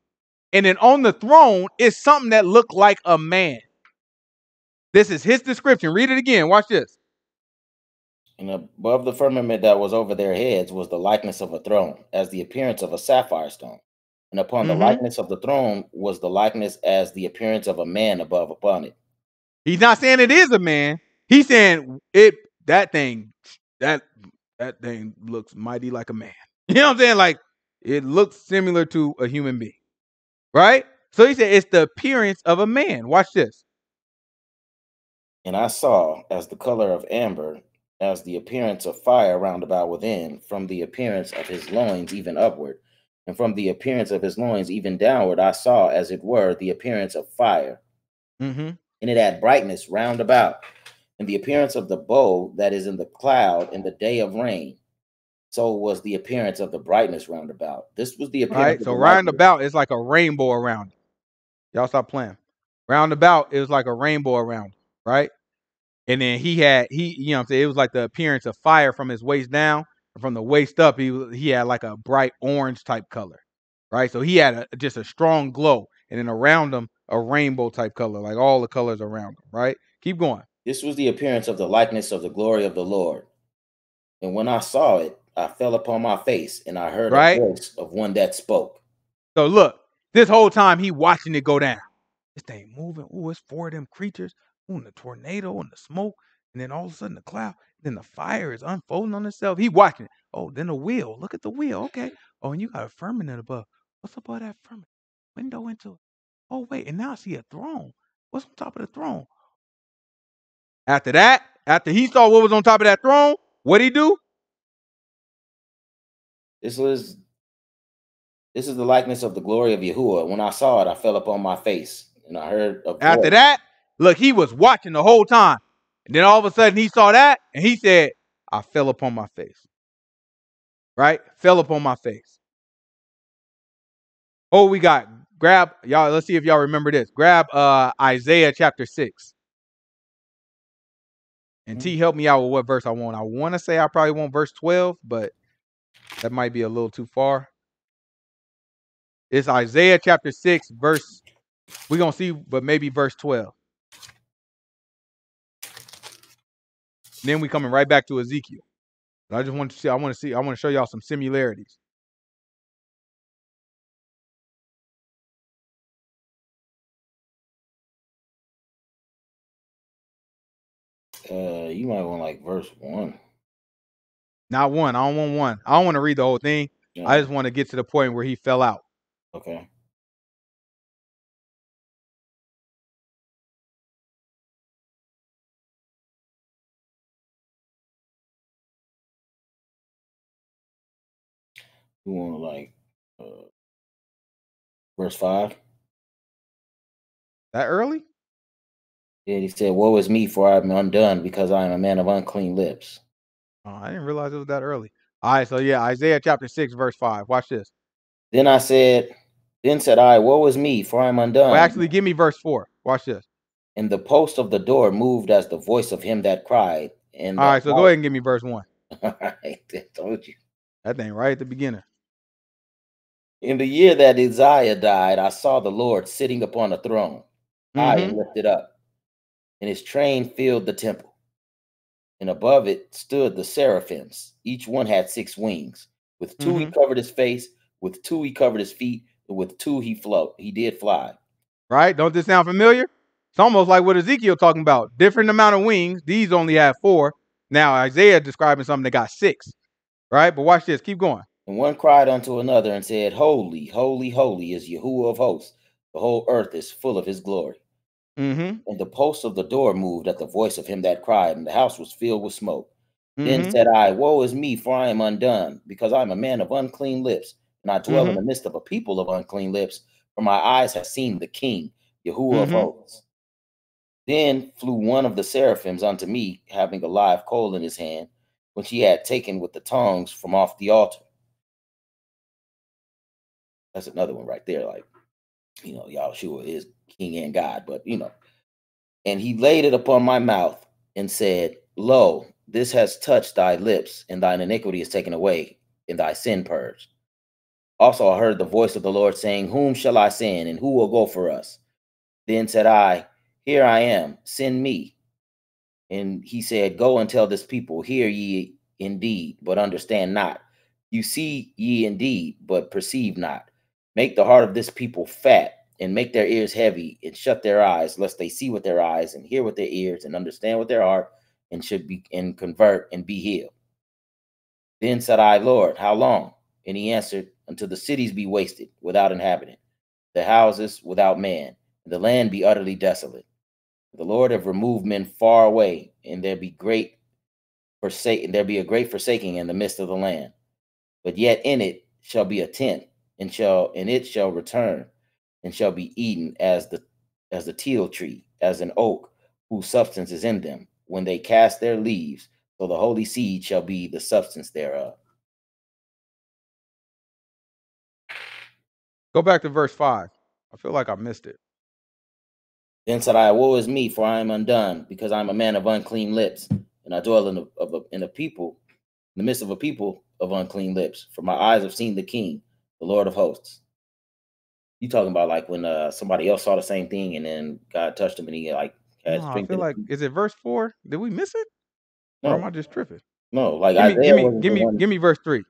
And then on the throne is something that looked like a man. This is his description. Read it again. Watch this. And above the firmament that was over their heads was the likeness of a throne, as the appearance of a sapphire stone. And upon mm-hmm. the likeness of the throne was the likeness as the appearance of a man above upon it. He's not saying it is a man. He's saying it that thing, that that thing looks mighty like a man. You know what I'm saying? Like it looks similar to a human being. Right? So he said, it's the appearance of a man. Watch this. And I saw as the color of amber, as the appearance of fire round about within, from the appearance of his loins even upward, And from the appearance of his loins even downward, I saw, as it were, the appearance of fire. Mm-hmm. And it had brightness round about, and the appearance of the bow that is in the cloud in the day of rain. So was the appearance of the brightness round about. This was the appearance. All right, so round about is like a rainbow around it. Y'all stop playing. Round about is like a rainbow around it, right? And then he had, he, you know what I'm saying? It was like the appearance of fire from his waist down. From the waist up, he he had like a bright orange type color, right? So he had a, just a strong glow, and then around him a rainbow type color, like all the colors around him, right? Keep going. This was the appearance of the likeness of the glory of the Lord, and when I saw it, I fell upon my face, and I heard right? a voice of one that spoke. So look, this whole time he watching it go down. This thing moving. Ooh, it's four of them creatures. Ooh, and the tornado and the smoke, and then all of a sudden the cloud. Then the fire is unfolding on itself. He watching it. Oh, then the wheel. Look at the wheel. Okay. Oh, and you got a firmament above. What's above that firmament? Window into it. Oh, wait. And now I see a throne. What's on top of the throne? After that, after he saw what was on top of that throne, what'd he do? This was, this is the likeness of the glory of YAHUAH. When I saw it, I fell upon my face, and I heard a voice. After that, look, he was watching the whole time. Then all of a sudden he saw that and he said, I fell upon my face. Right? Fell upon my face. Oh, we got grab y'all. Let's see if y'all remember this. Grab uh, Isaiah chapter six. And T, help me out with what verse I want. I want to say I probably want verse twelve, but that might be a little too far. It's Isaiah chapter six, verse. We're going to see, but maybe verse twelve. Then we coming right back to Ezekiel. But I just want to see, I want to see, I want to show y'all some similarities. Uh, you might want like verse one. Not one. I don't want one. I don't want to read the whole thing. Yeah. I just want to get to the point where he fell out. Okay. You want like uh, verse five? That early? Yeah, he said, woe is me, for I am undone, because I am a man of unclean lips. Oh, I didn't realize it was that early. All right, so yeah, Isaiah chapter six, verse five. Watch this. Then I said, then said I, woe is me, for I am undone. Well, actually, give me verse four. Watch this. And the post of the door moved as the voice of him that cried. And all right, so go ahead and give me verse one. All right, I told you. That thing right at the beginning. In the year that Isaiah died, I saw the Lord sitting upon a throne, high and lifted up, and his train filled the temple. And above it stood the seraphims. Each one had six wings. With two mm-hmm. he covered his face, with two he covered his feet, and with two he float. He did fly. Right? Don't this sound familiar? It's almost like what Ezekiel talking about. Different amount of wings. These only have four. Now Isaiah describing something that got six. Right? But watch this. Keep going. And one cried unto another and said, holy, holy, holy is YAHUAH of hosts. The whole earth is full of his glory. Mm-hmm. And the post of the door moved at the voice of him that cried, and the house was filled with smoke. Mm-hmm. Then said I, woe is me, for I am undone, because I am a man of unclean lips, and I dwell mm-hmm. in the midst of a people of unclean lips, for my eyes have seen the King, YAHUAH mm-hmm. of hosts. Then flew one of the seraphims unto me, having a live coal in his hand, which he had taken with the tongs from off the altar. That's another one right there. Like, you know, YAHUAH is King and God, but you know. And he laid it upon my mouth and said, lo, this has touched thy lips, and thine iniquity is taken away, and thy sin purged. Also I heard the voice of the Lord saying, whom shall I send, and who will go for us? Then said I, here I am, send me. And he said, go and tell this people, hear ye indeed, but understand not. You see ye indeed, but perceive not. Make the heart of this people fat, and make their ears heavy, and shut their eyes, lest they see with their eyes, and hear with their ears, and understand with their heart, and should be and convert and be healed. Then said I, Lord, how long? And he answered, until the cities be wasted without inhabitant, the houses without man, and the land be utterly desolate. The Lord have removed men far away, and there be great forsake, and there be a great forsaking in the midst of the land. But yet in it shall be a tent, and shall and it shall return, and shall be eaten as the as the teal tree, as an oak, whose substance is in them, when they cast their leaves. So the holy seed shall be the substance thereof. Go back to verse five. I feel like I missed it. Then said I, woe is me, for I am undone, because I am a man of unclean lips, and I dwell in a, of a, in a people, in the midst of a people of unclean lips. For my eyes have seen the King, the Lord of hosts. You talking about like when uh, somebody else saw the same thing, and then God touched him, and he like. No, I feel like, is it verse four? Did we miss it? No. Or am I just tripping? No, like give me, Isaiah give me, give me, give me verse three.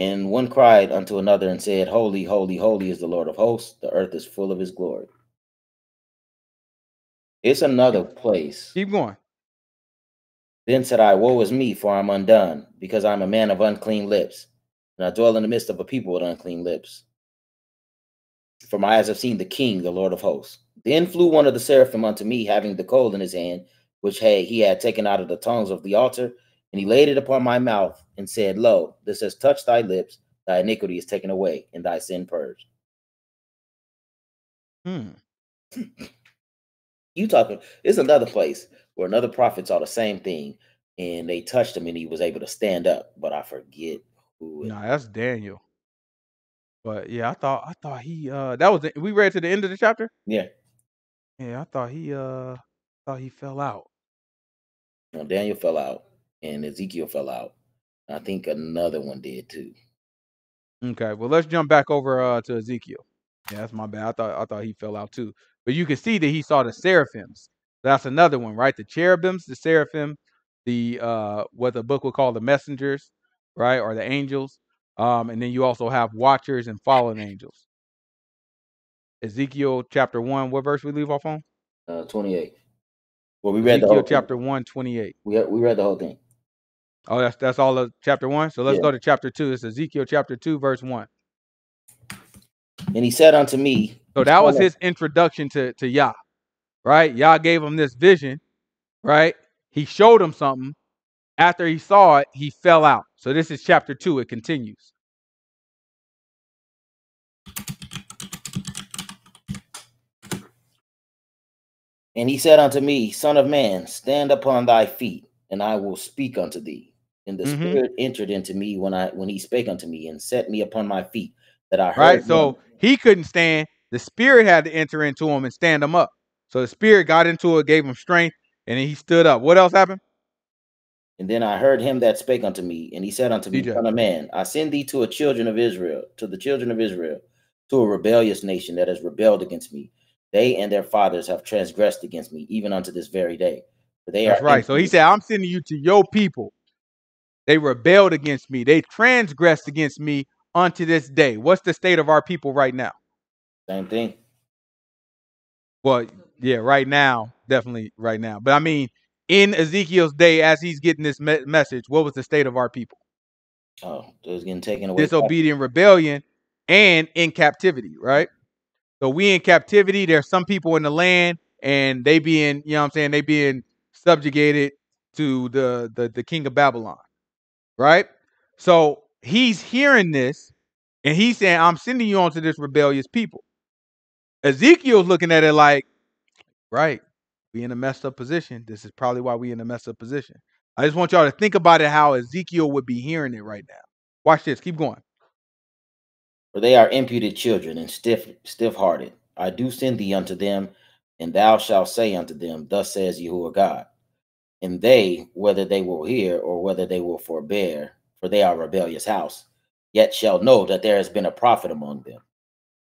And one cried unto another and said, holy, holy, holy is the Lord of hosts. The earth is full of his glory. It's another place. Keep going. Then said I, woe is me, for I'm undone, because I'm a man of unclean lips, and I dwell in the midst of a people with unclean lips. For my eyes have seen the King, the Lord of hosts. Then flew one of the seraphim unto me, having the coal in his hand, which had, he had taken out of the tongues of the altar, and he laid it upon my mouth, and said, lo, this has touched thy lips, thy iniquity is taken away, and thy sin purged. Hmm. You talking, it's another place where another prophet saw the same thing, and they touched him, and he was able to stand up, but I forget who. Nah, that's Daniel. But yeah, I thought, I thought he, uh, that was, the, we read to the end of the chapter? Yeah. Yeah, I thought he uh thought he fell out. Well, Daniel fell out and Ezekiel fell out. I think another one did too. Okay, well let's jump back over uh to Ezekiel. Yeah, that's my bad. I thought I thought he fell out too. But you can see that he saw the seraphims. That's another one, right? The cherubims, the seraphim, the uh what the book would call the messengers, right? Or the angels. Um, and then you also have watchers and fallen angels. Ezekiel chapter one, what verse we leave off on? Uh, twenty-eight. Well, we read Ezekiel the whole chapter thing. one, twenty-eight. We we read the whole thing. Oh, that's that's all of chapter one. So let's yeah. go to chapter two. It's Ezekiel chapter two, verse one. And he said unto me. So that was his introduction to to Yah, right? Yah gave him this vision, right? He showed him something. After he saw it, he fell out. So this is chapter two. It continues. And he said unto me, Son of man, stand upon thy feet, and I will speak unto thee. And the mm-hmm. Spirit entered into me when I when he spake unto me, and set me upon my feet, that I heard. Right. So him. He couldn't stand. The Spirit had to enter into him and stand him up. So the Spirit got into it, gave him strength, and then he stood up. What else happened? And then I heard him that spake unto me, and he said unto me, D J. Son of man, I send thee to a children of Israel, to the children of Israel, to a rebellious nation that has rebelled against me. They and their fathers have transgressed against me, even unto this very day. For they That's are right. So he said, I'm sending you to your people. They rebelled against me. They transgressed against me unto this day. What's the state of our people right now? Same thing. Well, yeah, right now. Definitely right now. But I mean, in Ezekiel's day, as he's getting this me message, what was the state of our people? Oh, it was getting taken away. Disobedient, rebellion, and in captivity, right? So we in captivity, there's some people in the land and they being, you know what I'm saying, they being subjugated to the, the, the king of Babylon, right? So he's hearing this and he's saying, I'm sending you on to this rebellious people. Ezekiel's looking at it like, right, we in a messed up position. This is probably why we in a messed up position. I just want y'all to think about it, how Ezekiel would be hearing it right now. Watch this, keep going. For they are impudent children and stiff, stiff-hearted. I do send thee unto them, and thou shalt say unto them, thus says Yahuwah God. And they, whether they will hear or whether they will forbear, for they are a rebellious house, yet shall know that there has been a prophet among them.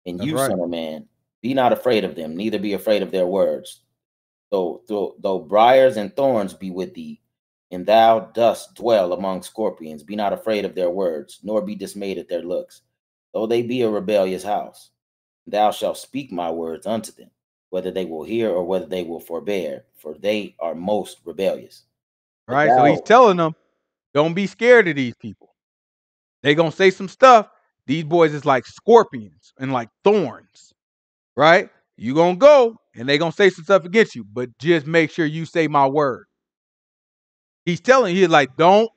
And That's you, right. son of man, be not afraid of them, neither be afraid of their words. Though, though, though briars and thorns be with thee, and thou dost dwell among scorpions, be not afraid of their words, nor be dismayed at their looks. Though they be a rebellious house, thou shalt speak my words unto them, whether they will hear or whether they will forbear, for they are most rebellious. All right, so he's telling them, don't be scared of these people. They're going to say some stuff. These boys is like scorpions and like thorns, right? You're going to go and they're going to say some stuff against you, but just make sure you say my word. He's telling you, he's like, don't,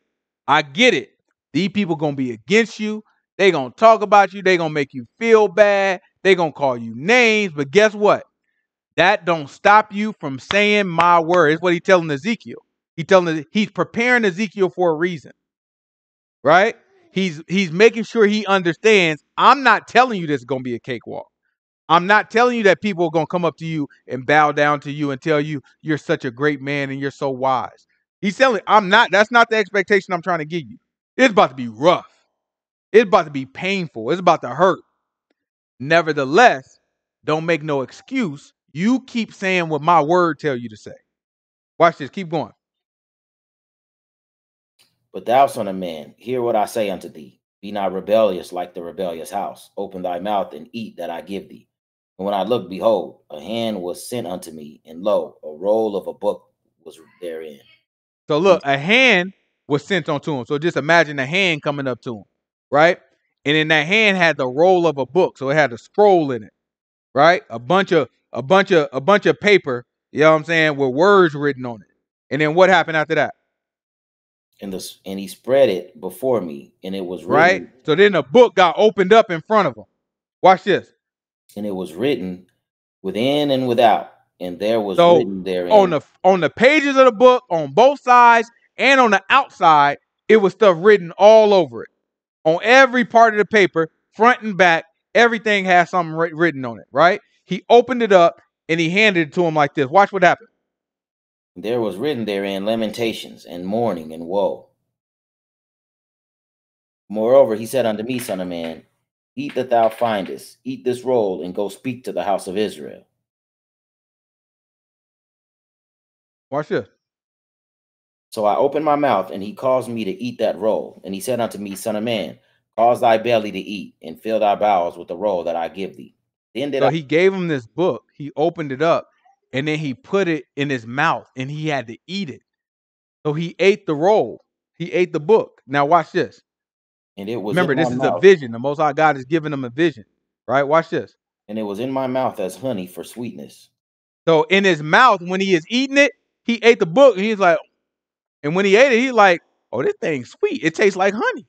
I get it. These people going to be against you. They're going to talk about you. They're going to make you feel bad. They're going to call you names. But guess what? That don't stop you from saying my word. It's what he's telling Ezekiel. He telling he's preparing Ezekiel for a reason. Right? He's he's making sure he understands. I'm not telling you this is going to be a cakewalk. I'm not telling you that people are going to come up to you and bow down to you and tell you you're such a great man and you're so wise. He's telling I'm not. That's not the expectation I'm trying to give you. It's about to be rough. It's about to be painful. It's about to hurt. Nevertheless, don't make no excuse. You keep saying what my word tell you to say. Watch this. Keep going. But thou, son of man, hear what I say unto thee. Be not rebellious like the rebellious house. Open thy mouth and eat that I give thee. And when I looked, behold, a hand was sent unto me, and lo, a roll of a book was therein. So look, a hand was sent unto him. So just imagine a hand coming up to him, right? And in that hand had the roll of a book. So it had a scroll in it, right? A bunch of a bunch of a bunch of paper, you know what I'm saying, with words written on it. And then what happened after that? And the, and he spread it before me, and it was written. Right? So then the book got opened up in front of him. Watch this. And it was written within and without, and there was so written therein. On the, on the pages of the book, on both sides, and on the outside, it was stuff written all over it. On every part of the paper, front and back, everything has something written on it, right? He opened it up, and he handed it to him like this. Watch what happened. There was written therein lamentations and mourning and woe. Moreover, he said unto me, son of man, eat that thou findest, eat this roll, and go speak to the house of Israel. Watch this. So I opened my mouth, and he caused me to eat that roll. And he said unto me, son of man, cause thy belly to eat, and fill thy bowels with the roll that I give thee. Then did so I he gave him this book. He opened it up. And then he put it in his mouth and he had to eat it. So he ate the roll. He ate the book. Now watch this. And it was Remember, this is a vision. The Most High God is giving him a vision. Right? Watch this. And it was in my mouth as honey for sweetness. So in his mouth, when he is eating it, he ate the book. And he's like, and when he ate it, he's like, oh, this thing's sweet. It tastes like honey.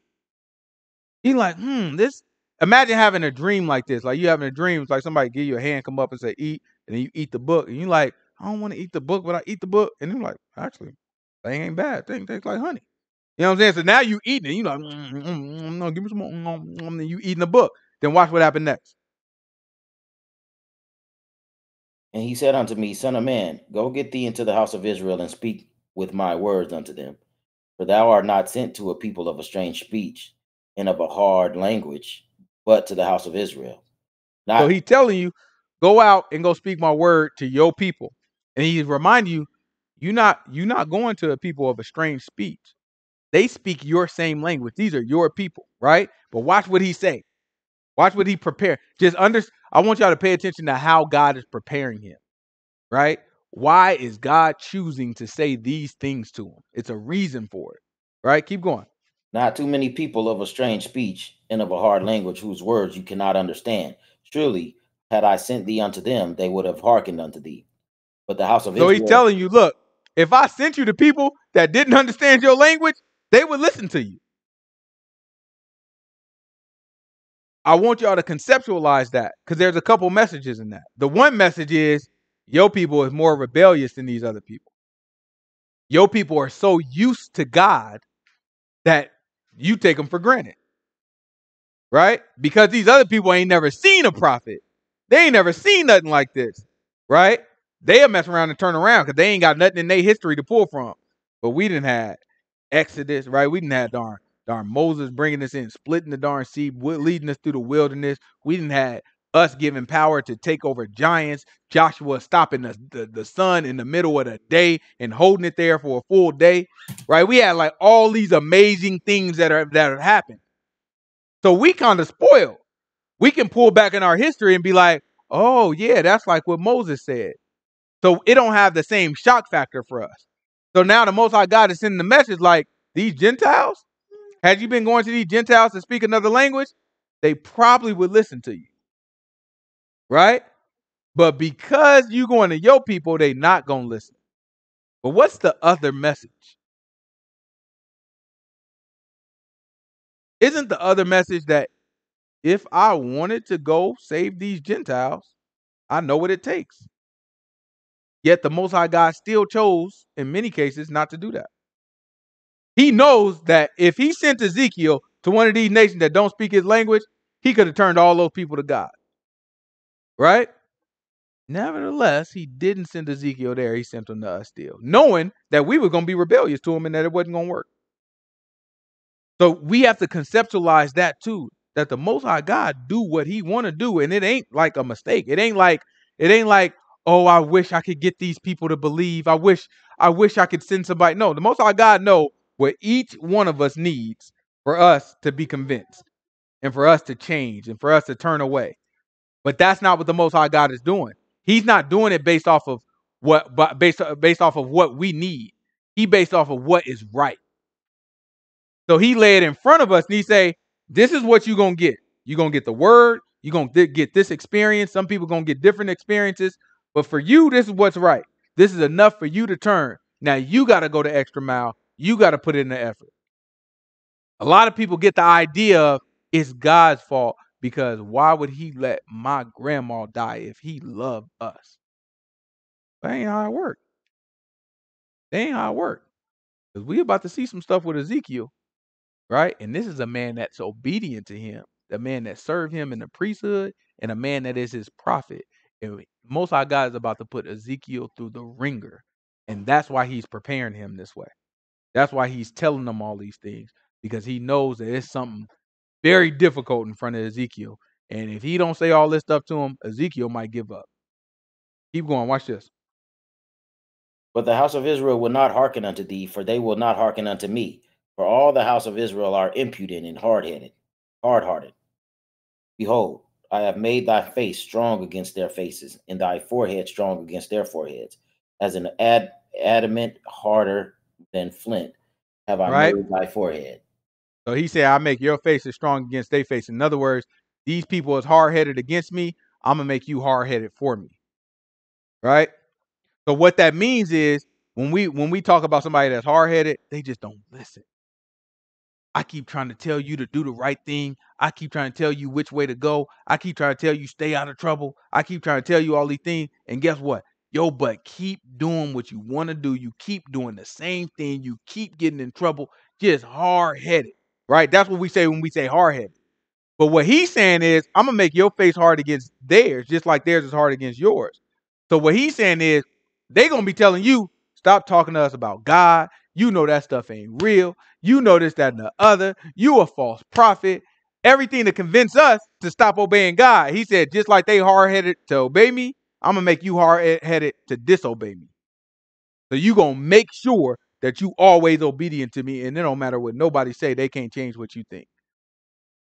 He's like, hmm, this. Imagine having a dream like this. Like you having a dream. It's like somebody give you a hand, come up and say, eat. And then you eat the book, and you're like, I don't want to eat the book, but I eat the book. And I'm like, actually, thing ain't bad. Thing tastes like honey. You know what I'm saying? So now you eating it. You're like, mm, mm, mm, no, give me some more. Mm, mm, and you eating the book. Then watch what happened next. And he said unto me, son of man, go get thee into the house of Israel and speak with my words unto them. For thou art not sent to a people of a strange speech and of a hard language, but to the house of Israel. Now, so he telling you, go out and go speak my word to your people. And he's reminding you, you're not, you're not going to the people of a strange speech. They speak your same language. These are your people, right? But watch what he say. Watch what he prepare. Just under, I want y'all to pay attention to how God is preparing him, right? Why is God choosing to say these things to him? It's a reason for it, right? Keep going. Not too many people of a strange speech and of a hard language whose words you cannot understand. Surely, had I sent thee unto them, they would have hearkened unto thee. But the house of Israel. So he's telling you, look, if I sent you to people that didn't understand your language, they would listen to you. I want y'all to conceptualize that because there's a couple messages in that. The one message is your people is more rebellious than these other people. Your people are so used to God that you take them for granted. Right? Because these other people ain't never seen a prophet. They ain't never seen nothing like this, right? They'll mess around and turn around because they ain't got nothing in their history to pull from. But we didn't have Exodus, right? We didn't have darn, darn Moses bringing us in, splitting the darn sea, leading us through the wilderness. We didn't have us giving power to take over giants. Joshua stopping the, the, the sun in the middle of the day and holding it there for a full day, right? We had like all these amazing things that are that have happened. So we kind of spoiled. We can pull back in our history and be like, oh, yeah, that's like what Moses said. So it don't have the same shock factor for us. So now the Most High God is sending the message like, these Gentiles, had you been going to these Gentiles to speak another language, they probably would listen to you. Right? But because you're going to your people, they not going to listen. But what's the other message? Isn't the other message that If I wanted to go save these Gentiles, I know what it takes. Yet the Most High God still chose, in many cases, not to do that. He knows that if he sent Ezekiel to one of these nations that don't speak his language, he could have turned all those people to God. Right? Nevertheless, he didn't send Ezekiel there. He sent him to us still, knowing that we were going to be rebellious to him and that it wasn't going to work. So we have to conceptualize that too, that the Most High God do what he want to do. And it ain't like a mistake. It ain't like, it ain't like, oh, I wish I could get these people to believe. I wish, I wish I could send somebody. No, the Most High God know what each one of us needs for us to be convinced and for us to change and for us to turn away. But that's not what the Most High God is doing. He's not doing it based off of what, but based, based off of what we need. He based off of what is right. So he lay it in front of us and he say, this is what you're going to get. You're going to get the word. You're going to get this experience. Some people going to get different experiences. But for you, this is what's right. This is enough for you to turn. Now you got to go the extra mile. You got to put in the effort. A lot of people get the idea of it's God's fault. Because why would he let my grandma die if he loved us? That ain't how it worked. That ain't how it worked. Because we about to see some stuff with Ezekiel, right? And this is a man that's obedient to him, a man that served him in the priesthood, and a man that is his prophet. And Most High God is about to put Ezekiel through the ringer. And that's why he's preparing him this way. That's why he's telling them all these things, because he knows that it's something very difficult in front of Ezekiel. And if he don't say all this stuff to him, Ezekiel might give up. Keep going. Watch this. But the house of Israel will not hearken unto thee, for they will not hearken unto me. For all the house of Israel are impudent and hard-headed, hard-hearted. Behold, I have made thy face strong against their faces, and thy forehead strong against their foreheads. As an ad adamant harder than flint have I right. made thy forehead. So he said, I make your faces strong against their face. In other words, these people is hard-headed against me. I'm going to make you hard-headed for me. Right? So what that means is when we when we talk about somebody that's hard-headed, they just don't listen. I keep trying to tell you to do the right thing. I keep trying to tell you which way to go. I keep trying to tell you stay out of trouble. I keep trying to tell you all these things. And guess what? Yo, but keep doing what you want to do. You keep doing the same thing. You keep getting in trouble. Just hard-headed. Right? That's what we say when we say hard-headed. But what he's saying is, I'm going to make your face hard against theirs, just like theirs is hard against yours. So what he's saying is, they're going to be telling you, stop talking to us about God. You know that stuff ain't real. You know this, that, and the other. You a false prophet. Everything to convince us to stop obeying God. He said, just like they hard-headed to obey me, I'm going to make you hard-headed to disobey me. So you're going to make sure that you always obedient to me, and it don't matter what nobody say, they can't change what you think.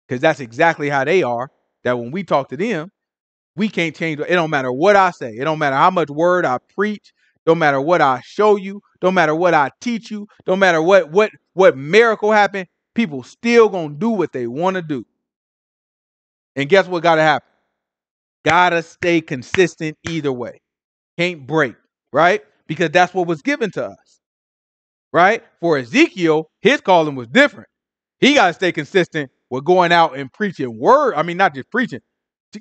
Because that's exactly how they are, that when we talk to them, we can't change. It don't matter what I say. It don't matter how much word I preach. Don't matter what I show you. Don't matter what I teach you. Don't matter what what what miracle happened. People still going to do what they want to do. And guess what got to happen? Got to stay consistent either way. Can't break, right? Because that's what was given to us. Right? For Ezekiel, his calling was different. He got to stay consistent with going out and preaching word. I mean, not just preaching,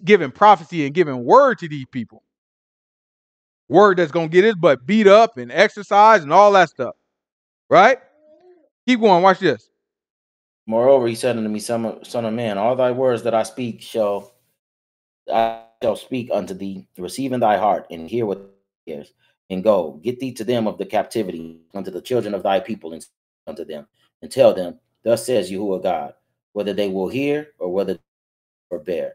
giving prophecy and giving word to these people. Word that's going to get his butt beat up and exercise and all that stuff. Right? Keep going. Watch this. Moreover, he said unto me, son of man, all thy words that I speak shall I shall speak unto thee, receiving thy heart and hear what thou hearest. And go, get thee to them of the captivity, unto the children of thy people, and unto them, and tell them, thus says Yahuwah God, whether they will hear or whether they will forbear.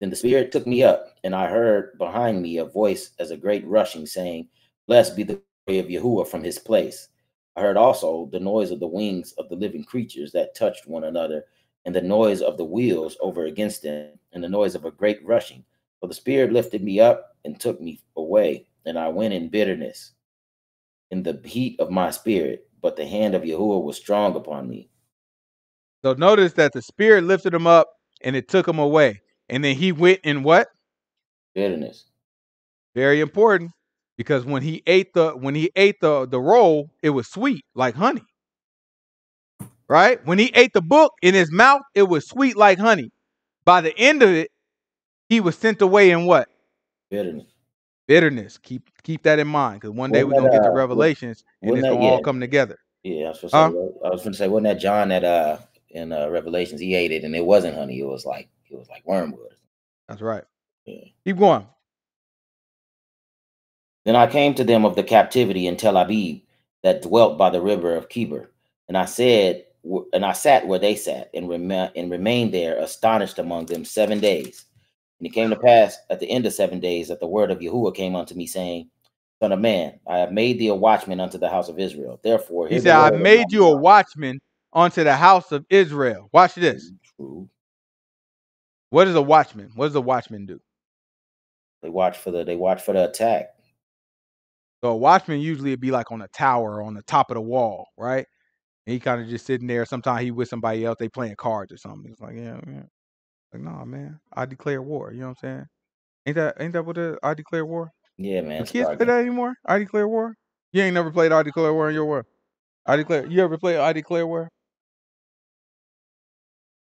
Then the Spirit took me up, and I heard behind me a voice as a great rushing, saying, blessed be the glory of Yahuwah from his place. I heard also the noise of the wings of the living creatures that touched one another, and the noise of the wheels over against them, and the noise of a great rushing. For the Spirit lifted me up and took me away. And I went in bitterness, in the heat of my spirit, but the hand of Yahuwah was strong upon me. So notice that the Spirit lifted him up, and it took him away. And then he went in what? Bitterness. Very important, because when he ate the when he ate the the roll, it was sweet like honey. Right? When he ate the book in his mouth, it was sweet like honey. By the end of it, he was sent away in what? Bitterness. Bitterness. Keep keep that in mind, because one day we're gonna uh, get to Revelations and it's gonna yeah. all come together. Yeah, I was gonna say, huh? I was gonna say, wasn't that John that uh in uh, Revelations he ate it and it wasn't honey, it was like it was like wormwood. That's right. Yeah. Keep going. Then I came to them of the captivity in Tel Aviv that dwelt by the river of Kiber, and I said, and I sat where they sat, and remain and remained there astonished among them seven days. And it came to pass at the end of seven days that the word of YAHUAH came unto me, saying, Son of man, I have made thee a watchman unto the house of Israel. Therefore, he said, I made you a watchman unto the house of Israel. Watch this. True. What is a watchman? What does a watchman do? They watch for the they watch for the attack. So a watchman usually it'd be like on a tower, on the top of the wall, right? And he kind of just sitting there. Sometimes he with somebody else, they playing cards or something. It's like, yeah, yeah. Like, nah, man, I declare war. You know what I'm saying? Ain't that ain't that what the, I declare war? Yeah, man. Kids play that anymore? I declare war? You ain't never played I declare war in your war. I declare. You ever play I declare war?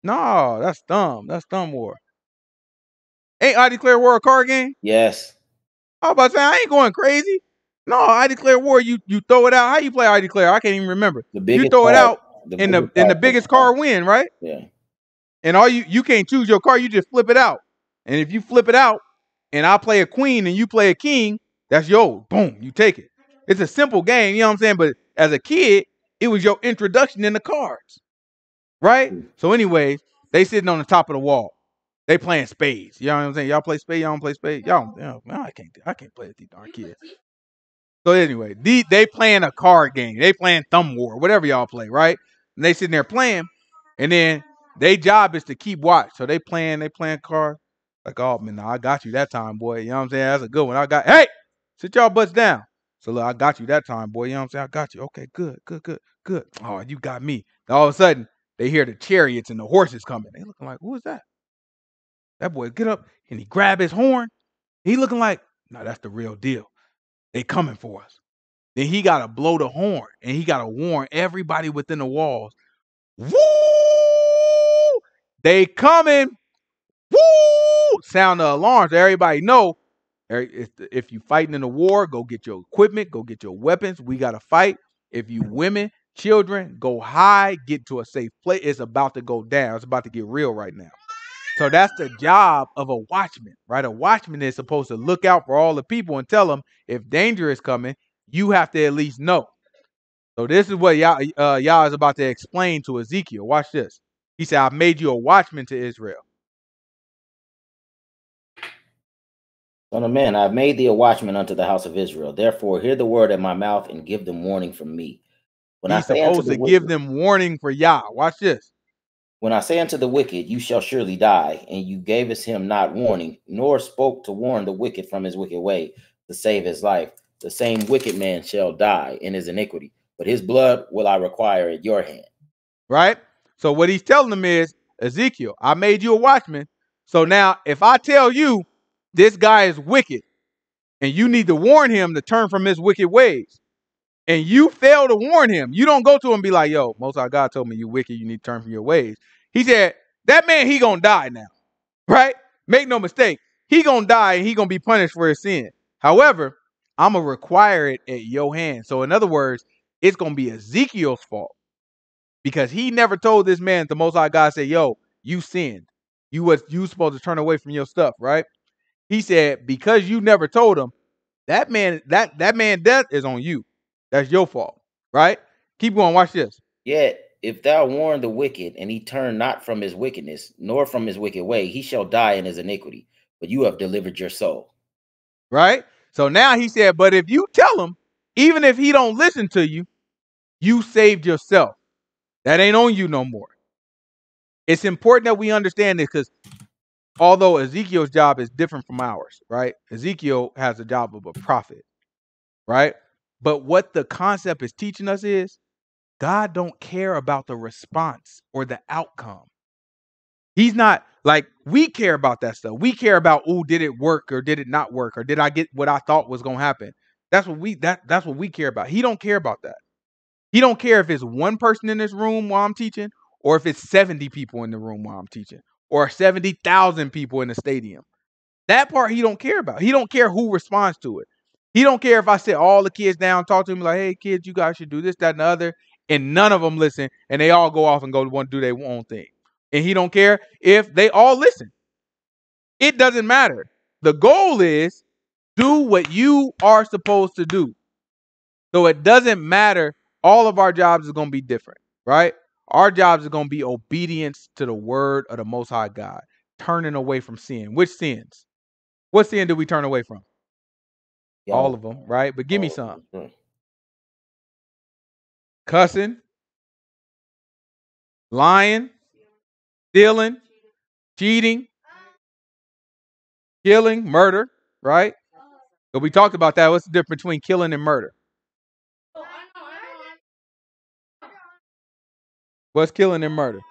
No, that's dumb. That's dumb war. Ain't I declare war a card game? Yes. I was about to say, I ain't going crazy. No, I declare war. You you throw it out. How you play I declare? I can't even remember. The biggest you throw card, it out, the and the and the biggest card win, right? Yeah. And all you you can't choose your card. You just flip it out. And if you flip it out, and I play a queen and you play a king, that's yours. Boom, you take it. It's a simple game. You know what I'm saying? But as a kid, it was your introduction in the cards, right? Mm-hmm. So anyways, they sitting on the top of the wall. They playing spades. You know what I'm saying? Y'all play spades. Y'all don't play spades. Y'all, you know, I can't. I can't play with these darn kids. So anyway, they, they playing a card game. They playing thumb war, whatever y'all play, right? And they sitting there playing, and then their job is to keep watch. So they playing, they playing cards. Like, oh, man, I got you that time, boy. You know what I'm saying? That's a good one. I got, hey, sit y'all butts down. So, look, I got you that time, boy. You know what I'm saying? I got you. Okay, good, good, good, good. Oh, you got me. And all of a sudden, they hear the chariots and the horses coming. They looking like, who is that? That boy get up, and he grab his horn. He looking like, no, that's the real deal. They coming for us. Then he got to blow the horn, and he got to warn everybody within the walls. Woo! They coming. Woo! Sound the alarms. Everybody know. If you fighting in a war, go get your equipment. Go get your weapons. We got to fight. If you women, children, go hide. Get to a safe place. It's about to go down. It's about to get real right now. So that's the job of a watchman, right? A watchman is supposed to look out for all the people and tell them if danger is coming, you have to at least know. So this is what Yah, uh, Yah is about to explain to Ezekiel. Watch this. He said, I've made you a watchman to Israel. Son of man, I've made thee a watchman unto the house of Israel. Therefore, hear the word at my mouth and give them warning from me. When He's I say supposed to the give them warning for Yah. Watch this. When I say unto the wicked, you shall surely die, and you gavest him not warning, nor spoke to warn the wicked from his wicked way to save his life, the same wicked man shall die in his iniquity, but his blood will I require at your hand. Right? So what he's telling them is, Ezekiel, I made you a watchman. So now if I tell you this guy is wicked and you need to warn him to turn from his wicked ways, and you fail to warn him, you don't go to him and be like, yo, Most High God told me you wicked, you need to turn from your ways. He said, that man, he going to die now, right? Make no mistake. He going to die and he going to be punished for his sin. However, I'm going to require it at your hand. So in other words, it's going to be Ezekiel's fault because he never told this man, the Most High God said, yo, you sinned. You was you supposed to turn away from your stuff, right? He said, because you never told him, that man, that, that man's death is on you. That's your fault, right? Keep going. Watch this. Yeah. If thou warn the wicked, and he turn not from his wickedness, nor from his wicked way, he shall die in his iniquity. But you have delivered your soul. Right? So now he said, but if you tell him, even if he don't listen to you, you saved yourself. That ain't on you no more. It's important that we understand this because although Ezekiel's job is different from ours, right? Ezekiel has a job of a prophet, right? But what the concept is teaching us is, God don't care about the response or the outcome. He's not like we care about that stuff. We care about, oh, did it work or did it not work? Or did I get what I thought was going to happen? That's what we that that's what we care about. He don't care about that. He don't care if it's one person in this room while I'm teaching or if it's seventy people in the room while I'm teaching or seventy thousand people in the stadium. That part he don't care about. He don't care who responds to it. He don't care if I sit all the kids down, talk to them like, hey, kids, you guys should do this, that, and the other. And none of them listen. And they all go off and go to one, do their own thing. And he don't care if they all listen. It doesn't matter. The goal is do what you are supposed to do. So it doesn't matter. All of our jobs is going to be different, right? Our jobs are going to be obedience to the word of the Most High God. Turning away from sin. Which sins? What sin do we turn away from? Yeah. All of them, right? But give me some. Cussing, lying, stealing, cheating, killing, murder, right? So we talked about that. What's the difference between killing and murder? What's killing and murder?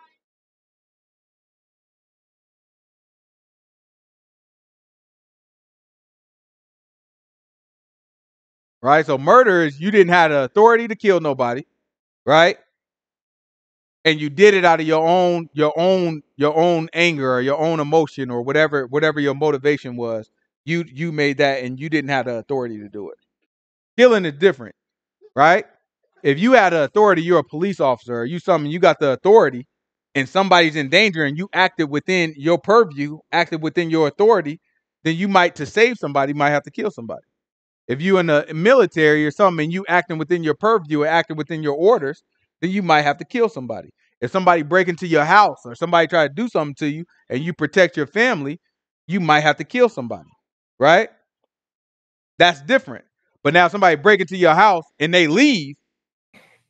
Right? So murder is you didn't have the authority to kill nobody, right? And you did it out of your own, your own, your own anger or your own emotion or whatever, whatever your motivation was. You you made that and you didn't have the authority to do it. Killing is different, right? If you had the authority, you're a police officer, or you something, you got the authority and somebody's in danger and you acted within your purview, acted within your authority, then you might, to save somebody, you might have to kill somebody. If you in the military or something and you acting within your purview or acting within your orders, then you might have to kill somebody. If somebody break into your house or somebody try to do something to you and you protect your family, you might have to kill somebody, right? That's different. But now somebody break into your house and they leave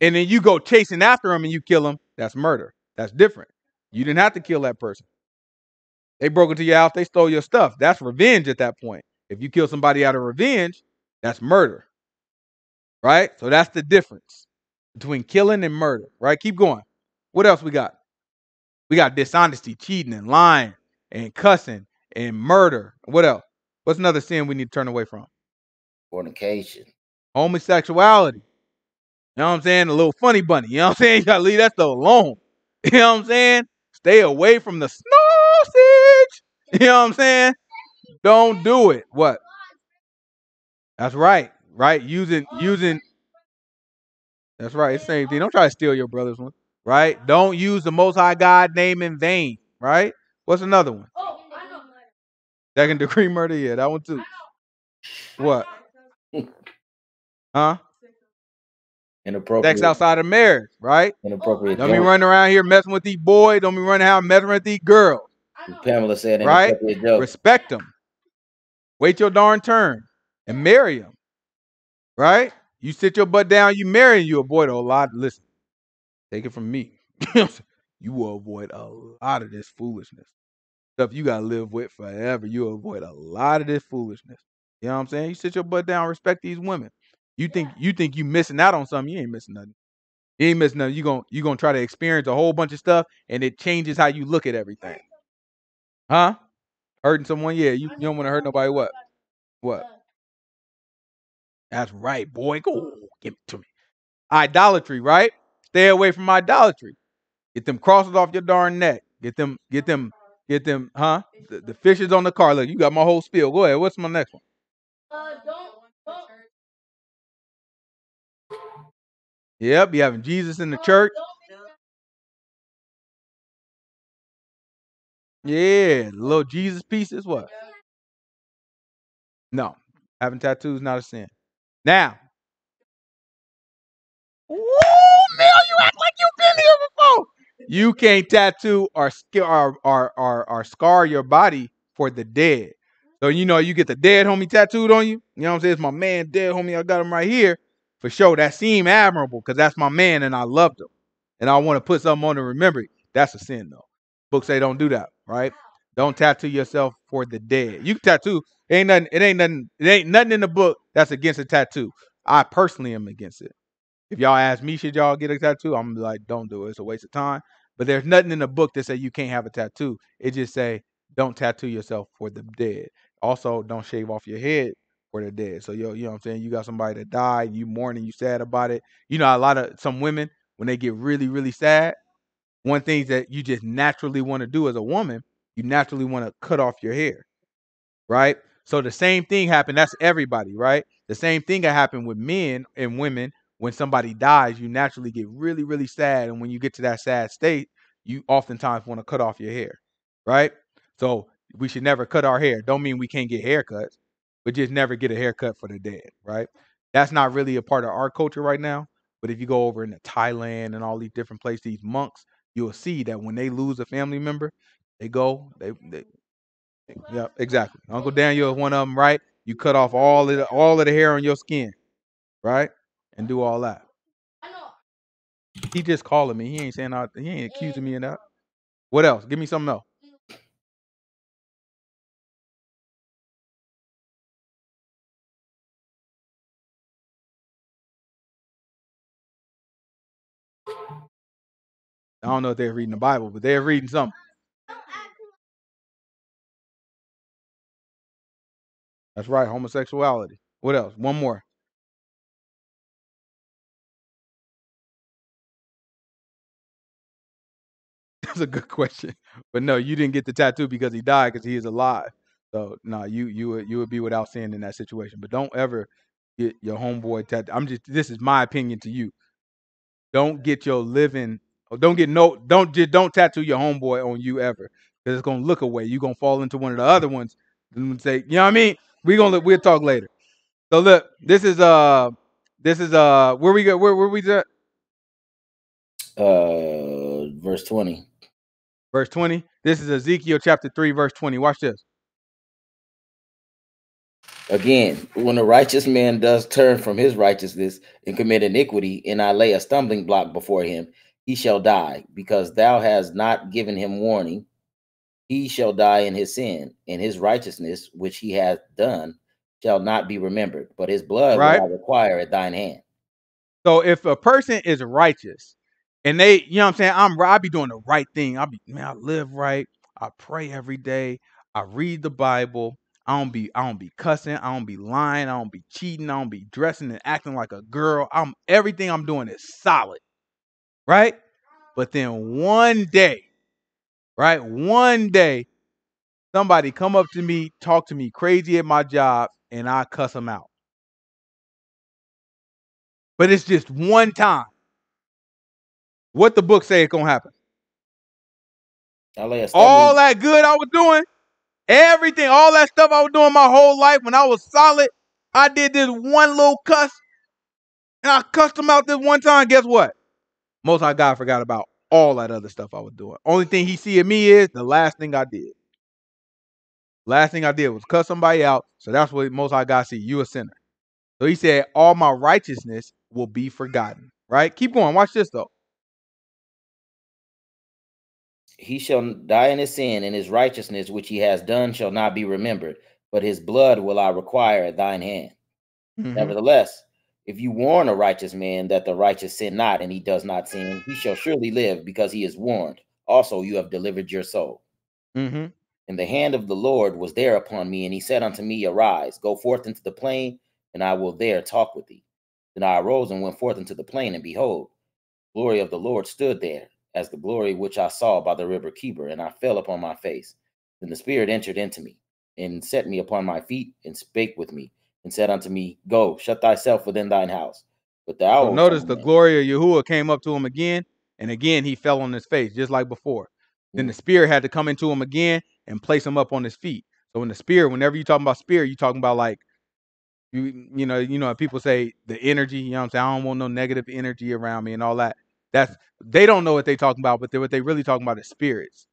and then you go chasing after them and you kill them, that's murder. That's different. You didn't have to kill that person. They broke into your house, they stole your stuff. That's revenge at that point. If you kill somebody out of revenge, that's murder, right? So that's the difference between killing and murder, right? Keep going. What else we got? We got dishonesty, cheating, and lying, and cussing, and murder. What else? What's another sin we need to turn away from? Fornication. Homosexuality. You know what I'm saying? A little funny bunny. You know what I'm saying? You got to leave that stuff alone. You know what I'm saying? Stay away from the sausage. You know what I'm saying? Don't do it. What? That's right, right? Using, using. That's right. It's the same thing. Don't try to steal your brother's one, right? Don't use the Most High God name in vain, right? What's another one? Oh, I know. Second degree murder, yeah, that one too. What? Huh? Inappropriate. Sex outside of marriage, right? Inappropriate. Don't be running around here messing with these boys. Don't be running around messing with these girls. Pamela said, right? Respect them. Wait your darn turn. And marry him, right? You sit your butt down, you marry, and you avoid a lot. Listen, take it from me. You will avoid a lot of this foolishness. Stuff you got to live with forever. You will avoid a lot of this foolishness. You know what I'm saying? You sit your butt down, respect these women. You think yeah. you think you missing out on something. You ain't missing nothing. You ain't missing nothing. You're going you gonna try to experience a whole bunch of stuff, and it changes how you look at everything. Huh? Hurting someone? Yeah, you, you don't want to hurt nobody. What? What? That's right, boy. Go give it to me. Idolatry, right? Stay away from idolatry. Get them crosses off your darn neck. Get them, get them, get them, huh? The, the fishes on the car. Look, you got my whole spiel. Go ahead. What's my next one? Uh, don't, don't. Yep, you having Jesus in the church. Yeah, little Jesus pieces. What? No, having tattoos not a sin. Now, ooh, Mel, you act like you've been here before. You can't tattoo or, or, or, or, or scar your body for the dead. So, you know, you get the dead homie tattooed on you. You know what I'm saying? It's my man, dead homie. I got him right here. For sure, that seemed admirable because that's my man and I loved him. And I want to put something on to remember it. That's a sin, though. Books say don't do that, right? Don't tattoo yourself for the dead. You can tattoo. It ain't nothing. It ain't nothing. It ain't nothing in the book that's against a tattoo. I personally am against it. If y'all ask me, should y'all get a tattoo? I'm like, don't do it. It's a waste of time. But there's nothing in the book that say you can't have a tattoo. It just say don't tattoo yourself for the dead. Also, don't shave off your head for the dead. So yo, you know what I'm saying? You got somebody that died, you mourning, you sad about it. You know, a lot of some women when they get really, really sad, one thing that you just naturally want to do as a woman you naturally want to cut off your hair, right? So the same thing happened. That's everybody, right? The same thing that happened with men and women. When somebody dies, you naturally get really, really sad. And when you get to that sad state, you oftentimes want to cut off your hair, right? So we should never cut our hair. Don't mean we can't get haircuts, but just never get a haircut for the dead, right? That's not really a part of our culture right now. But if you go over into Thailand and all these different places, these monks, you'll see that when they lose a family member, they go, they, they yeah, exactly. Uncle Daniel is one of them, right? You cut off all of the, all of the hair on your skin, right? And do all that. He just calling me. He ain't saying I, he ain't accusing me of that. What else? Give me something else. I don't know if they're reading the Bible, but they're reading something. That's right, homosexuality. What else? One more. That's a good question. But no, you didn't get the tattoo because he died, because he is alive. So no, nah, you you would you would be without sin in that situation. But don't ever get your homeboy tattoo. I'm just this is my opinion to you. Don't get your living or don't get no don't just don't tattoo your homeboy on you ever. Because it's gonna look away. You're gonna fall into one of the other ones and say, you know what I mean? We're gonna look, we'll talk later. So look, this is uh this is uh where we go where where we at? Uh verse twenty. Verse twenty. This is Ezekiel chapter three, verse twenty. Watch this. Again, when a righteous man does turn from his righteousness and commit iniquity, and I lay a stumbling block before him, he shall die, because thou hast not given him warning. He shall die in his sin, and his righteousness, which he hath done, shall not be remembered, but his blood right. will I require at thine hand. So if a person is righteous, and they, you know what I'm saying? I'm, I be doing the right thing. I be, man, I live right. I pray every day. I read the Bible. I don't be, I don't be cussing. I don't be lying. I don't be cheating. I don't be dressing and acting like a girl. I'm, everything I'm doing is solid, right? But then one day, right? One day, somebody come up to me, talk to me crazy at my job, and I cuss them out. But it's just one time. What the book say is going to happen? All that good I was doing, everything, all that stuff I was doing my whole life when I was solid, I did this one little cuss, and I cussed him out this one time. Guess what? Most High God forgot about all that other stuff I was doing. Only thing he see in me is the last thing I did. Last thing I did was cuss somebody out, so that's what Most High God see. You a sinner. So he said, all my righteousness will be forgotten, right? Keep going. Watch this, though. He shall die in his sin, and his righteousness which he has done shall not be remembered, but his blood will I require at thine hand. Mm-hmm. Nevertheless, if you warn a righteous man that the righteous sin not, and he does not sin, he shall surely live, because he is warned. Also, you have delivered your soul. Mm-hmm. And the hand of the Lord was there upon me, and he said unto me, Arise, go forth into the plain, and I will there talk with thee. Then I arose and went forth into the plain, and behold, the glory of the Lord stood there, as the glory which I saw by the river Kiber, and I fell upon my face. Then the Spirit entered into me, and set me upon my feet, and spake with me, and said unto me, Go, shut thyself within thine house. But the hour so notice the glory of Yahuwah came up to him again, and again he fell on his face, just like before. Then the Spirit had to come into him again and place him up on his feet. So when the Spirit, whenever you're talking about Spirit, you're talking about like, you you know, you know, people say the energy, you know what I'm saying? I don't want no negative energy around me and all that. That's, they don't know what they're talking about, but what they're really talking about is spirits,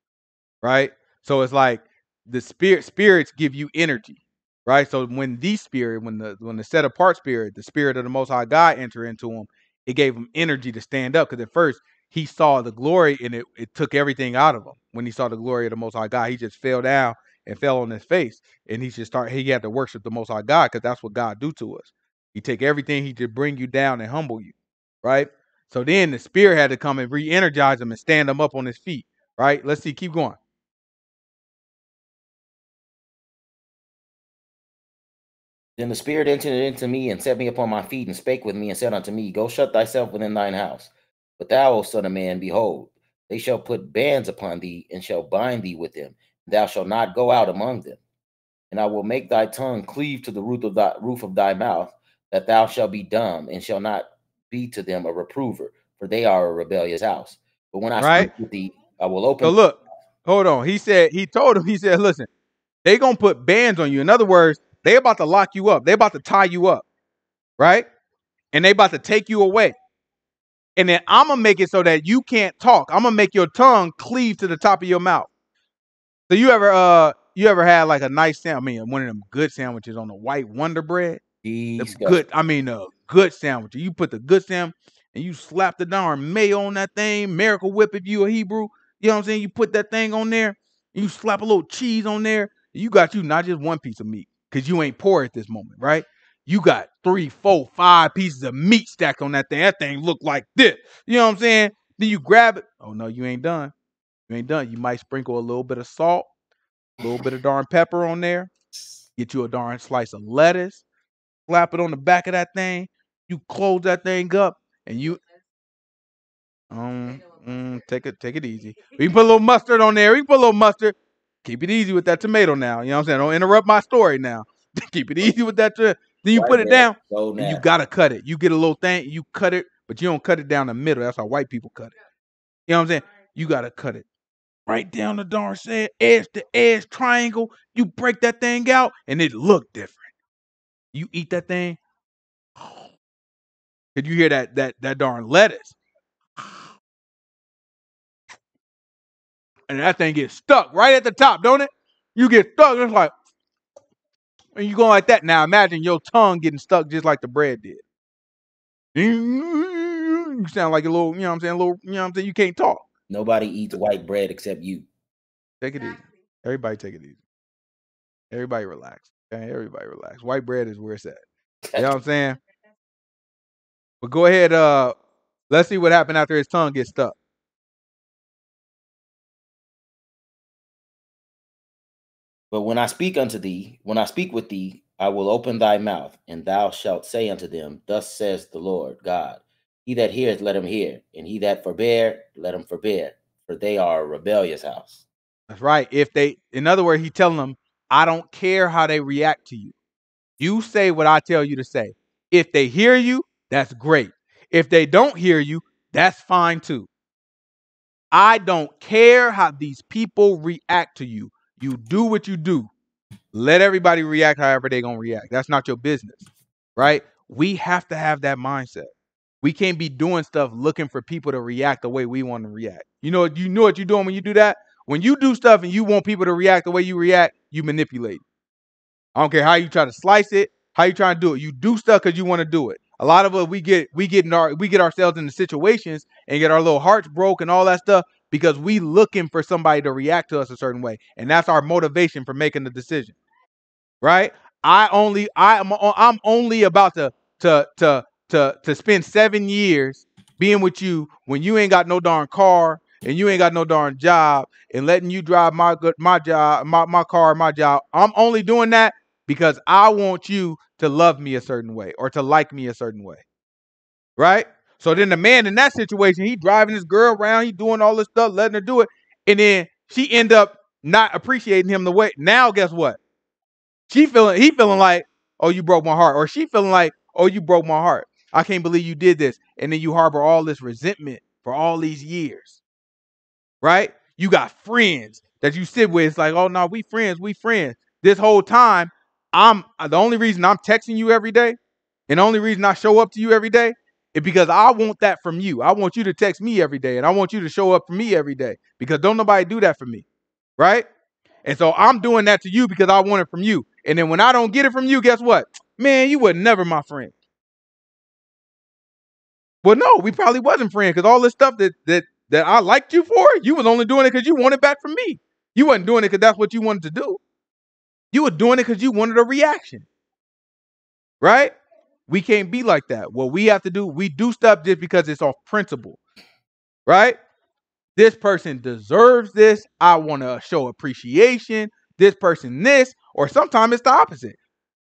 right? So it's like the spirit spirits give you energy, right? So when the spirit, when the when the set apart spirit, the Spirit of the Most High God entered into him, it gave him energy to stand up, because at first he saw the glory and it, it took everything out of him. When he saw the glory of the Most High God, he just fell down and fell on his face, and he should start. He had to worship the Most High God, because that's what God do to us. He take everything, he just bring you down and humble you, right? So then the Spirit had to come and re-energize him and stand him up on his feet, right? Let's see. Keep going. Then the Spirit entered into me and set me upon my feet and spake with me and said unto me, Go shut thyself within thine house. But thou, O son of man, behold, they shall put bands upon thee and shall bind thee with them. thou shalt not go out among them. And I will make thy tongue cleave to the roof of thy, roof of thy mouth, that thou shalt be dumb, and shall not be to them a reprover, for they are a rebellious house. But when I right. speak with thee, I will open. So look, hold on. He said, he told him, he said, listen, they're going to put bands on you. In other words, they're about to lock you up. They're about to tie you up, right? And they're about to take you away. And then I'm going to make it so that you can't talk. I'm going to make your tongue cleave to the top of your mouth. So you ever uh, you ever had like a nice sandwich, I mean, one of them good sandwiches on the white Wonder Bread? The good, I mean, a good sandwich. You put the good sandwich and you slap the darn mayo on that thing. Miracle Whip if you a Hebrew. You know what I'm saying? You put that thing on there. And you slap a little cheese on there. You got you not just one piece of meat, because you ain't poor at this moment, right? You got three, four, five pieces of meat stacked on that thing. That thing look like this. You know what I'm saying? Then you grab it. Oh, no, you ain't done. You ain't done. You might sprinkle a little bit of salt, a little bit of darn pepper on there. Get you a darn slice of lettuce. Slap it on the back of that thing. You close that thing up, and you um mm, take it take it easy. We can put a little mustard on there. We can put a little mustard. Keep it easy with that tomato now. You know what I'm saying? Don't interrupt my story now. Keep it easy with that. Then you right put it now, down. And you gotta cut it. You get a little thing. You cut it, but you don't cut it down the middle. That's how white people cut it. You know what I'm saying? You gotta cut it right down the darn side, edge to edge, triangle. You break that thing out, and it look different. You eat that thing. Oh. Could you hear that that that darn lettuce? And that thing gets stuck right at the top, don't it? You get stuck. It's like, and you going like that. Now imagine your tongue getting stuck just like the bread did. You sound like a little, you know what I'm saying, a little, you know what I'm saying, you can't talk. Nobody eats white bread except you. Take it easy. Everybody take it easy. Everybody relax. Okay? Everybody relax. White bread is where it's at. You know what I'm saying? But go ahead. Uh, let's see what happened after his tongue gets stuck. But when I speak unto thee, when I speak with thee, I will open thy mouth, and thou shalt say unto them, thus says the Lord God, he that heareth, let him hear, and he that forbear, let him forbear, for they are a rebellious house. That's right. If they, in other words, he telling them, I don't care how they react to you. You say what I tell you to say. If they hear you, that's great. If they don't hear you, that's fine too. I don't care how these people react to you. You do what you do. Let everybody react however they're going to react. That's not your business, right? We have to have that mindset. We can't be doing stuff looking for people to react the way we want to react. You know, you know what you're doing when you do that? When you do stuff and you want people to react the way you react, you manipulate. I don't care how you try to slice it, how you try to do it. You do stuff because you want to do it. A lot of us, we get we get in our, we get ourselves into situations and get our little hearts broke and all that stuff, because we looking for somebody to react to us a certain way. And that's our motivation for making the decision, right? I only, I am, I'm only about to, to, to, to, to spend seven years being with you when you ain't got no darn car and you ain't got no darn job, and letting you drive my, my job, my, my car, my job. I'm only doing that because I want you to love me a certain way or to like me a certain way, right? So then the man in that situation, he driving this girl around, he doing all this stuff, letting her do it. And then she end up not appreciating him the way. Now, guess what? She feeling, he feeling like, oh, you broke my heart. Or she feeling like, oh, you broke my heart. I can't believe you did this. And then you harbor all this resentment for all these years, right? You got friends that you sit with. It's like, oh, no, we friends, we friends. This whole time, I'm the only reason I'm texting you every day and the only reason I show up to you every day, it's because I want that from you. I want you to text me every day, and I want you to show up for me every day, because don't nobody do that for me, right? And so I'm doing that to you because I want it from you. And then when I don't get it from you, guess what? Man, you were never my friend. Well, no, we probably wasn't friends, because all this stuff that that that I liked you for, you was only doing it because you wanted back from me. You wasn't doing it because that's what you wanted to do. You were doing it because you wanted a reaction, right? We can't be like that. What we have to do, we do stuff just because it's off principle, right? This person deserves this. I want to show appreciation. This person this, or sometimes it's the opposite.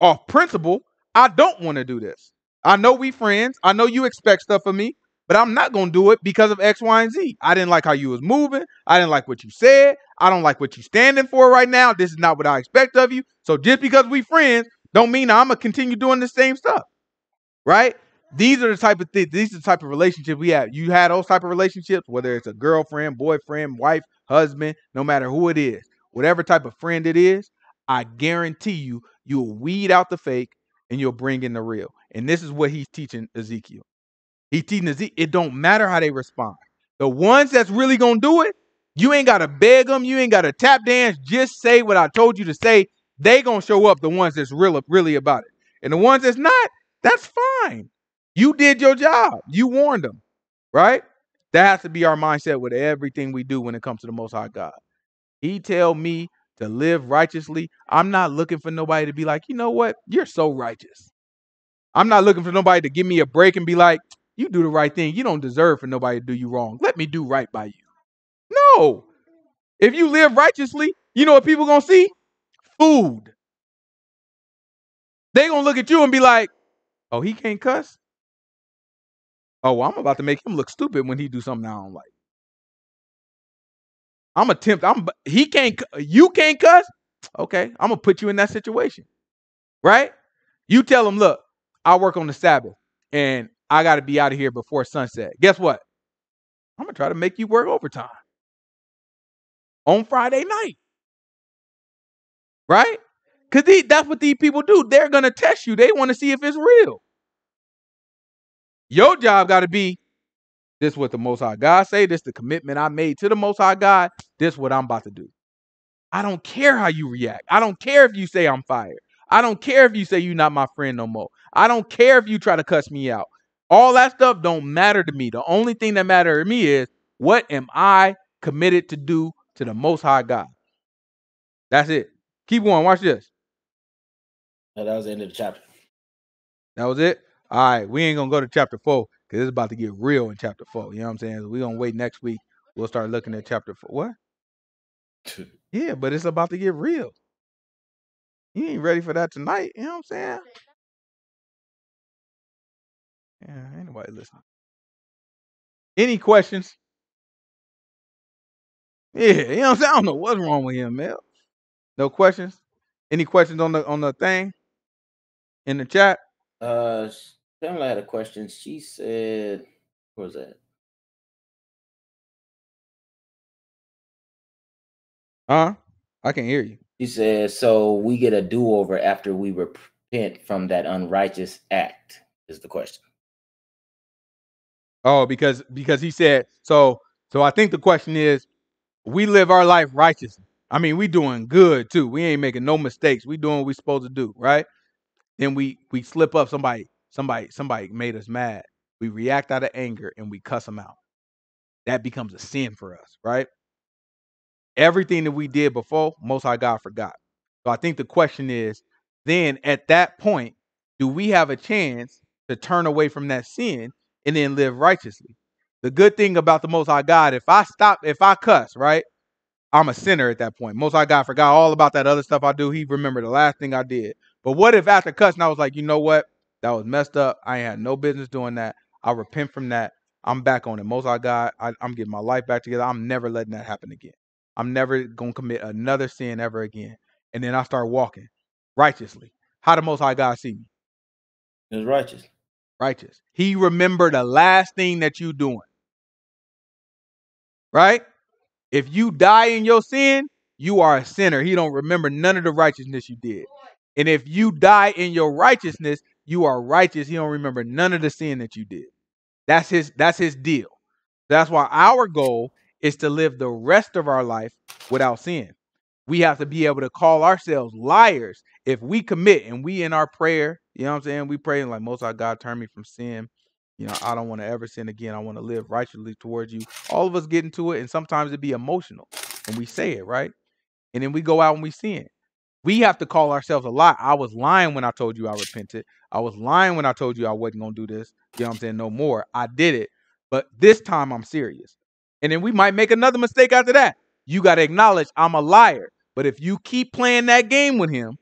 Off principle, I don't want to do this. I know we friends. I know you expect stuff from me, but I'm not going to do it because of X, Y, and Z. I didn't like how you was moving. I didn't like what you said. I don't like what you're standing for right now. This is not what I expect of you. So just because we friends don't mean I'm going to continue doing the same stuff, right? These are the type of things. These are the type of relationships we have. You had those type of relationships, whether it's a girlfriend, boyfriend, wife, husband, no matter who it is, whatever type of friend it is, I guarantee you, you'll weed out the fake and you'll bring in the real. And this is what he's teaching Ezekiel. He's teaching Ezekiel. It don't matter how they respond. The ones that's really going to do it, you ain't got to beg them. You ain't got to tap dance. Just say what I told you to say. They going to show up, the ones that's real, really about it. And the ones that's not, that's fine. You did your job. You warned them, right? That has to be our mindset with everything we do when it comes to the Most High God. He tell me to live righteously. I'm not looking for nobody to be like, you know what? You're so righteous. I'm not looking for nobody to give me a break and be like, you do the right thing. You don't deserve for nobody to do you wrong. Let me do right by you. No. If you live righteously, you know what people going to see? Food. They going to look at you and be like, oh, he can't cuss? Oh, well, I'm about to make him look stupid when he do something I don't like. I'm attempt. I'm he can't. You can't cuss. Okay, I'm gonna put you in that situation, right? You tell him, look, I work on the Sabbath and I got to be out of here before sunset. Guess what? I'm gonna try to make you work overtime on Friday night, right? Because that's what these people do. They're gonna test you. They want to see if it's real. Your job got to be, this is what the Most High God say. This is the commitment I made to the Most High God. This is what I'm about to do. I don't care how you react. I don't care if you say I'm fired. I don't care if you say you're not my friend no more. I don't care if you try to cuss me out. All that stuff don't matter to me. The only thing that matters to me is, what am I committed to do to the Most High God? That's it. Keep going. Watch this. No, that was the end of the chapter. That was it? All right, we ain't going to go to chapter four because it's about to get real in chapter four. You know what I'm saying? We're going to wait next week. We'll start looking at chapter four. What? Yeah, but it's about to get real. You ain't ready for that tonight. You know what I'm saying? Yeah, ain't nobody listening. Any questions? Yeah, you know what I'm saying? I don't know what's wrong with him, Mel. No questions? Any questions on the on the thing in the chat? Uh... Pamela had a question. She said, what was that? Huh? I can hear you. She said, so we get a do-over after we repent from that unrighteous act, is the question. Oh, because because he said, so so I think the question is, we live our life righteously. I mean, we doing good too. We ain't making no mistakes. We doing what we supposed to do, right? Then we we slip up somebody. Somebody, somebody made us mad. We react out of anger and we cuss them out. That becomes a sin for us, right? Everything that we did before, Most High God forgot. So I think the question is, then at that point, do we have a chance to turn away from that sin and then live righteously? The good thing about the Most High God, if I stop, if I cuss, right, I'm a sinner at that point. Most High God forgot all about that other stuff I do. He remembered the last thing I did. But what if after cussing, I was like, you know what? That was messed up. I ain't had no business doing that. I repent from that. I'm back on it. Most High God, I, I'm getting my life back together. I'm never letting that happen again. I'm never going to commit another sin ever again. And then I start walking righteously. How the Most High God see me? It's righteous. Righteous. He remembered the last thing that you doing. Right? If you die in your sin, you are a sinner. He don't remember none of the righteousness you did. And if you die in your righteousness, you are righteous. He don't remember none of the sin that you did. That's his, that's his deal. That's why our goal is to live the rest of our life without sin. We have to be able to call ourselves liars if we commit and we in our prayer, you know what I'm saying? We pray like, Most High God, turn me from sin. You know, I don't want to ever sin again. I want to live righteously towards you. All of us get into it, and sometimes it be emotional and we say it, right? And then we go out and we sin. We have to call ourselves a lie. I was lying when I told you I repented. I was lying when I told you I wasn't going to do this. You know what I'm saying? No more. I did it. But this time I'm serious. And then we might make another mistake after that. You got to acknowledge I'm a liar. But if you keep playing that game with him,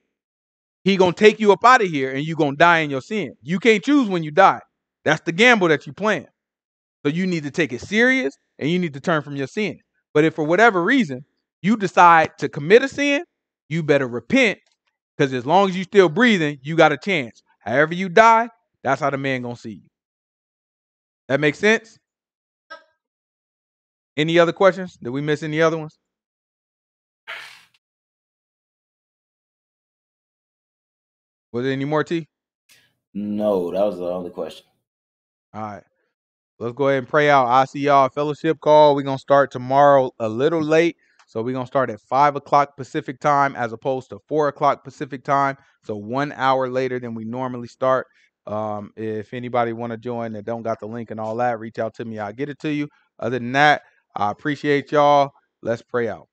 he going to take you up out of here and you're going to die in your sin. You can't choose when you die. That's the gamble that you're playing. So you need to take it serious and you need to turn from your sin. But if for whatever reason you decide to commit a sin, you better repent, because as long as you're still breathing, you got a chance. However you die, that's how the man gonna see you. That makes sense? Any other questions? Did we miss any other ones? Was there any more, T? No, that was the only question. All right. Let's go ahead and pray out. I see y'all fellowship call. We're going to start tomorrow a little late. So we're going to start at five o'clock Pacific time as opposed to four o'clock Pacific time. So one hour later than we normally start. Um, if anybody want to join that don't got the link and all that, reach out to me. I'll get it to you. Other than that, I appreciate y'all. Let's pray out.